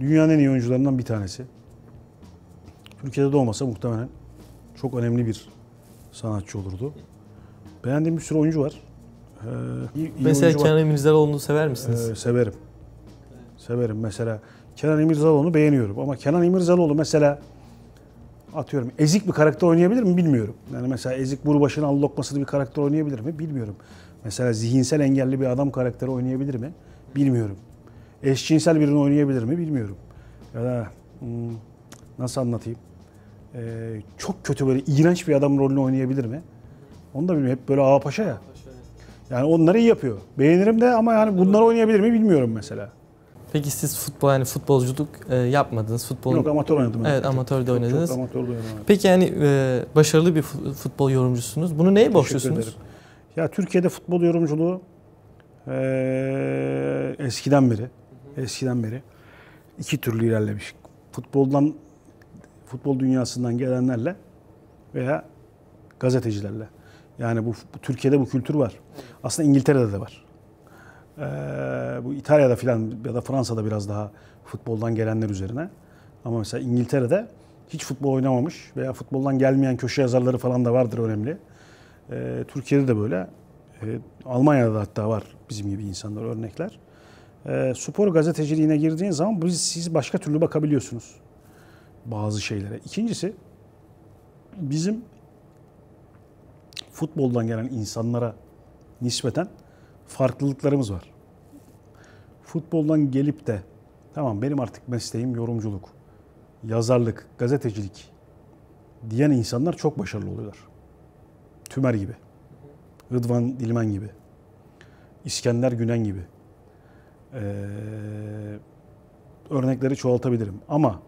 Dünyanın en iyi oyuncularından bir tanesi. Türkiye'de de olmasa muhtemelen çok önemli bir sanatçı olurdu. Beğendiğim bir sürü oyuncu var. Mesela Kenan İmirzalıoğlu'nu sever misiniz? Severim. Evet. Severim mesela. Kenan İmirzalıoğlu'nu beğeniyorum ama Kenan İmirzalıoğlu mesela atıyorum ezik bir karakter oynayabilir mi bilmiyorum. Yani mesela ezik Burbaş'ın al lokmasını bir karakter oynayabilir mi bilmiyorum. Mesela zihinsel engelli bir adam karakteri oynayabilir mi bilmiyorum. Eşcinsel birini oynayabilir mi bilmiyorum. Ya da nasıl anlatayım? Çok kötü böyle iğrenç bir adam rolünü oynayabilir mi? Onu da bilmiyorum. Hep böyle ağa paşa ya. Yani onları iyi yapıyor. Beğenirim de ama yani bunları oynayabilir mi bilmiyorum mesela. Peki siz futbol, yani futbolculuk yapmadınız, futbol... Yok, amatör oynadım. Evet, amatörde oynadınız. Çok amatörde oynadım. Peki yani başarılı bir futbol yorumcusunuz. Bunu neye borçluyorsunuz? Ya Türkiye'de futbol yorumculuğu eskiden beri iki türlü ilerlemiş. Futbol dünyasından gelenlerle veya gazetecilerle. Yani bu Türkiye'de bu kültür var. Aslında İngiltere'de de var. Bu İtalya'da filan ya da Fransa'da biraz daha futboldan gelenler üzerine. Ama mesela İngiltere'de hiç futbol oynamamış veya futboldan gelmeyen köşe yazarları falan da vardır, önemli. Türkiye'de de böyle. Almanya'da da hatta var bizim gibi insanlar, örnekler. Spor gazeteciliğine girdiğiniz zaman siz başka türlü bakabiliyorsunuz bazı şeylere. İkincisi, bizim futboldan gelen insanlara nispeten farklılıklarımız var. Futboldan gelip de tamam benim artık mesleğim yorumculuk, yazarlık, gazetecilik diyen insanlar çok başarılı oluyorlar. Tümer gibi, Rıdvan Dilmen gibi, İskender Günen gibi. Örnekleri çoğaltabilirim ama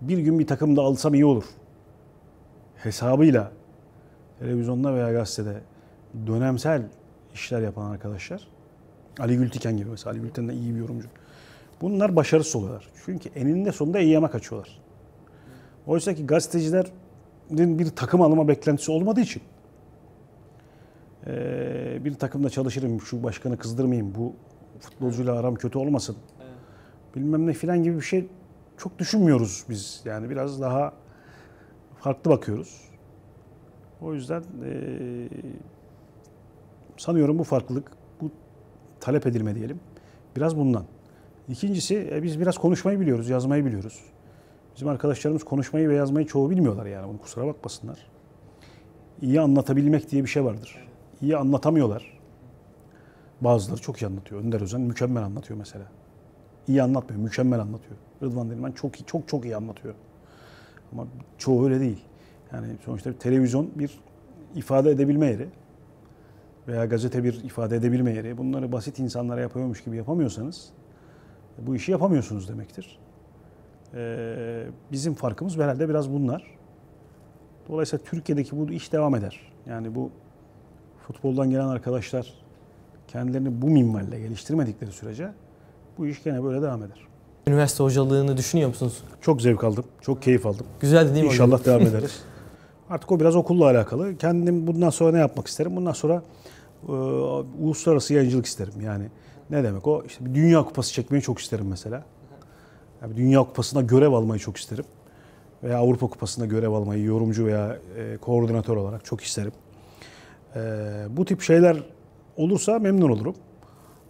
bir gün bir takımda alsam iyi olur hesabıyla televizyonda veya gazetede dönemsel işler yapan arkadaşlar, Ali Gültiken gibi mesela, Ali Gültiken de iyi bir yorumcu. Bunlar başarısız oluyorlar. Çünkü eninde sonunda eyyama kaçıyorlar. Oysa ki gazetecilerin bir takım alma beklentisi olmadığı için bir takımda çalışırım, şu başkanı kızdırmayayım, bu futbolcuyla aram kötü olmasın, bilmem ne filan gibi bir şey çok düşünmüyoruz biz. Yani biraz daha farklı bakıyoruz. O yüzden sanıyorum bu farklılık, bu talep edilme diyelim, biraz bundan. İkincisi, biz biraz konuşmayı biliyoruz, yazmayı biliyoruz. Bizim arkadaşlarımız konuşmayı ve yazmayı çoğu bilmiyorlar yani, bunu kusura bakmasınlar. iyi anlatabilmek diye bir şey vardır. İyi anlatamıyorlar. Bazıları çok iyi anlatıyor. Önder Özen mükemmel anlatıyor mesela. İyi anlatmıyor, mükemmel anlatıyor. Rıdvan Dilmen çok iyi anlatıyor. Ama çoğu öyle değil. Yani sonuçta televizyon bir ifade edebilme yeri veya gazete bir ifade edebilme yeri. Bunları basit insanlara yapıyormuş gibi yapamıyorsanız bu işi yapamıyorsunuz demektir. Bizim farkımız herhalde biraz bunlar. Dolayısıyla Türkiye'deki bu iş devam eder. Yani bu futboldan gelen arkadaşlar kendilerini bu minvalle geliştirmedikleri sürece bu iş gene böyle devam eder. Üniversite hocalığını düşünüyor musunuz? Çok zevk aldım, çok keyif aldım. Güzeldi değil mi? İnşallah hocam? Devam ederiz. Artık o biraz okulla alakalı. Kendim bundan sonra ne yapmak isterim? Bundan sonra uluslararası yayıncılık isterim. Yani ne demek o? İşte bir Dünya Kupası çekmeyi çok isterim mesela. Yani Dünya Kupası'nda görev almayı çok isterim. Veya Avrupa Kupası'nda görev almayı yorumcu veya koordinatör olarak çok isterim. Bu tip şeyler olursa memnun olurum.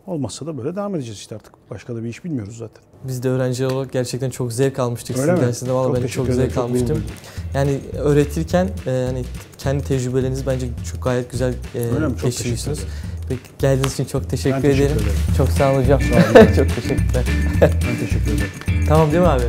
Olmazsa da böyle devam edeceğiz işte artık. Başka da bir iş bilmiyoruz zaten. Biz de öğrenci olarak gerçekten çok zevk almıştık. Öyle mi? Vallahi ben çok zevk almıştım. Yani öğretirken hani kendi tecrübeleriniz bence çok gayet güzel geçiriyorsunuz. Geldiğiniz için çok teşekkür ederim. Çok sağ olun hocam. Çok teşekkürler. Ben teşekkür ederim. Tamam değil mi abi?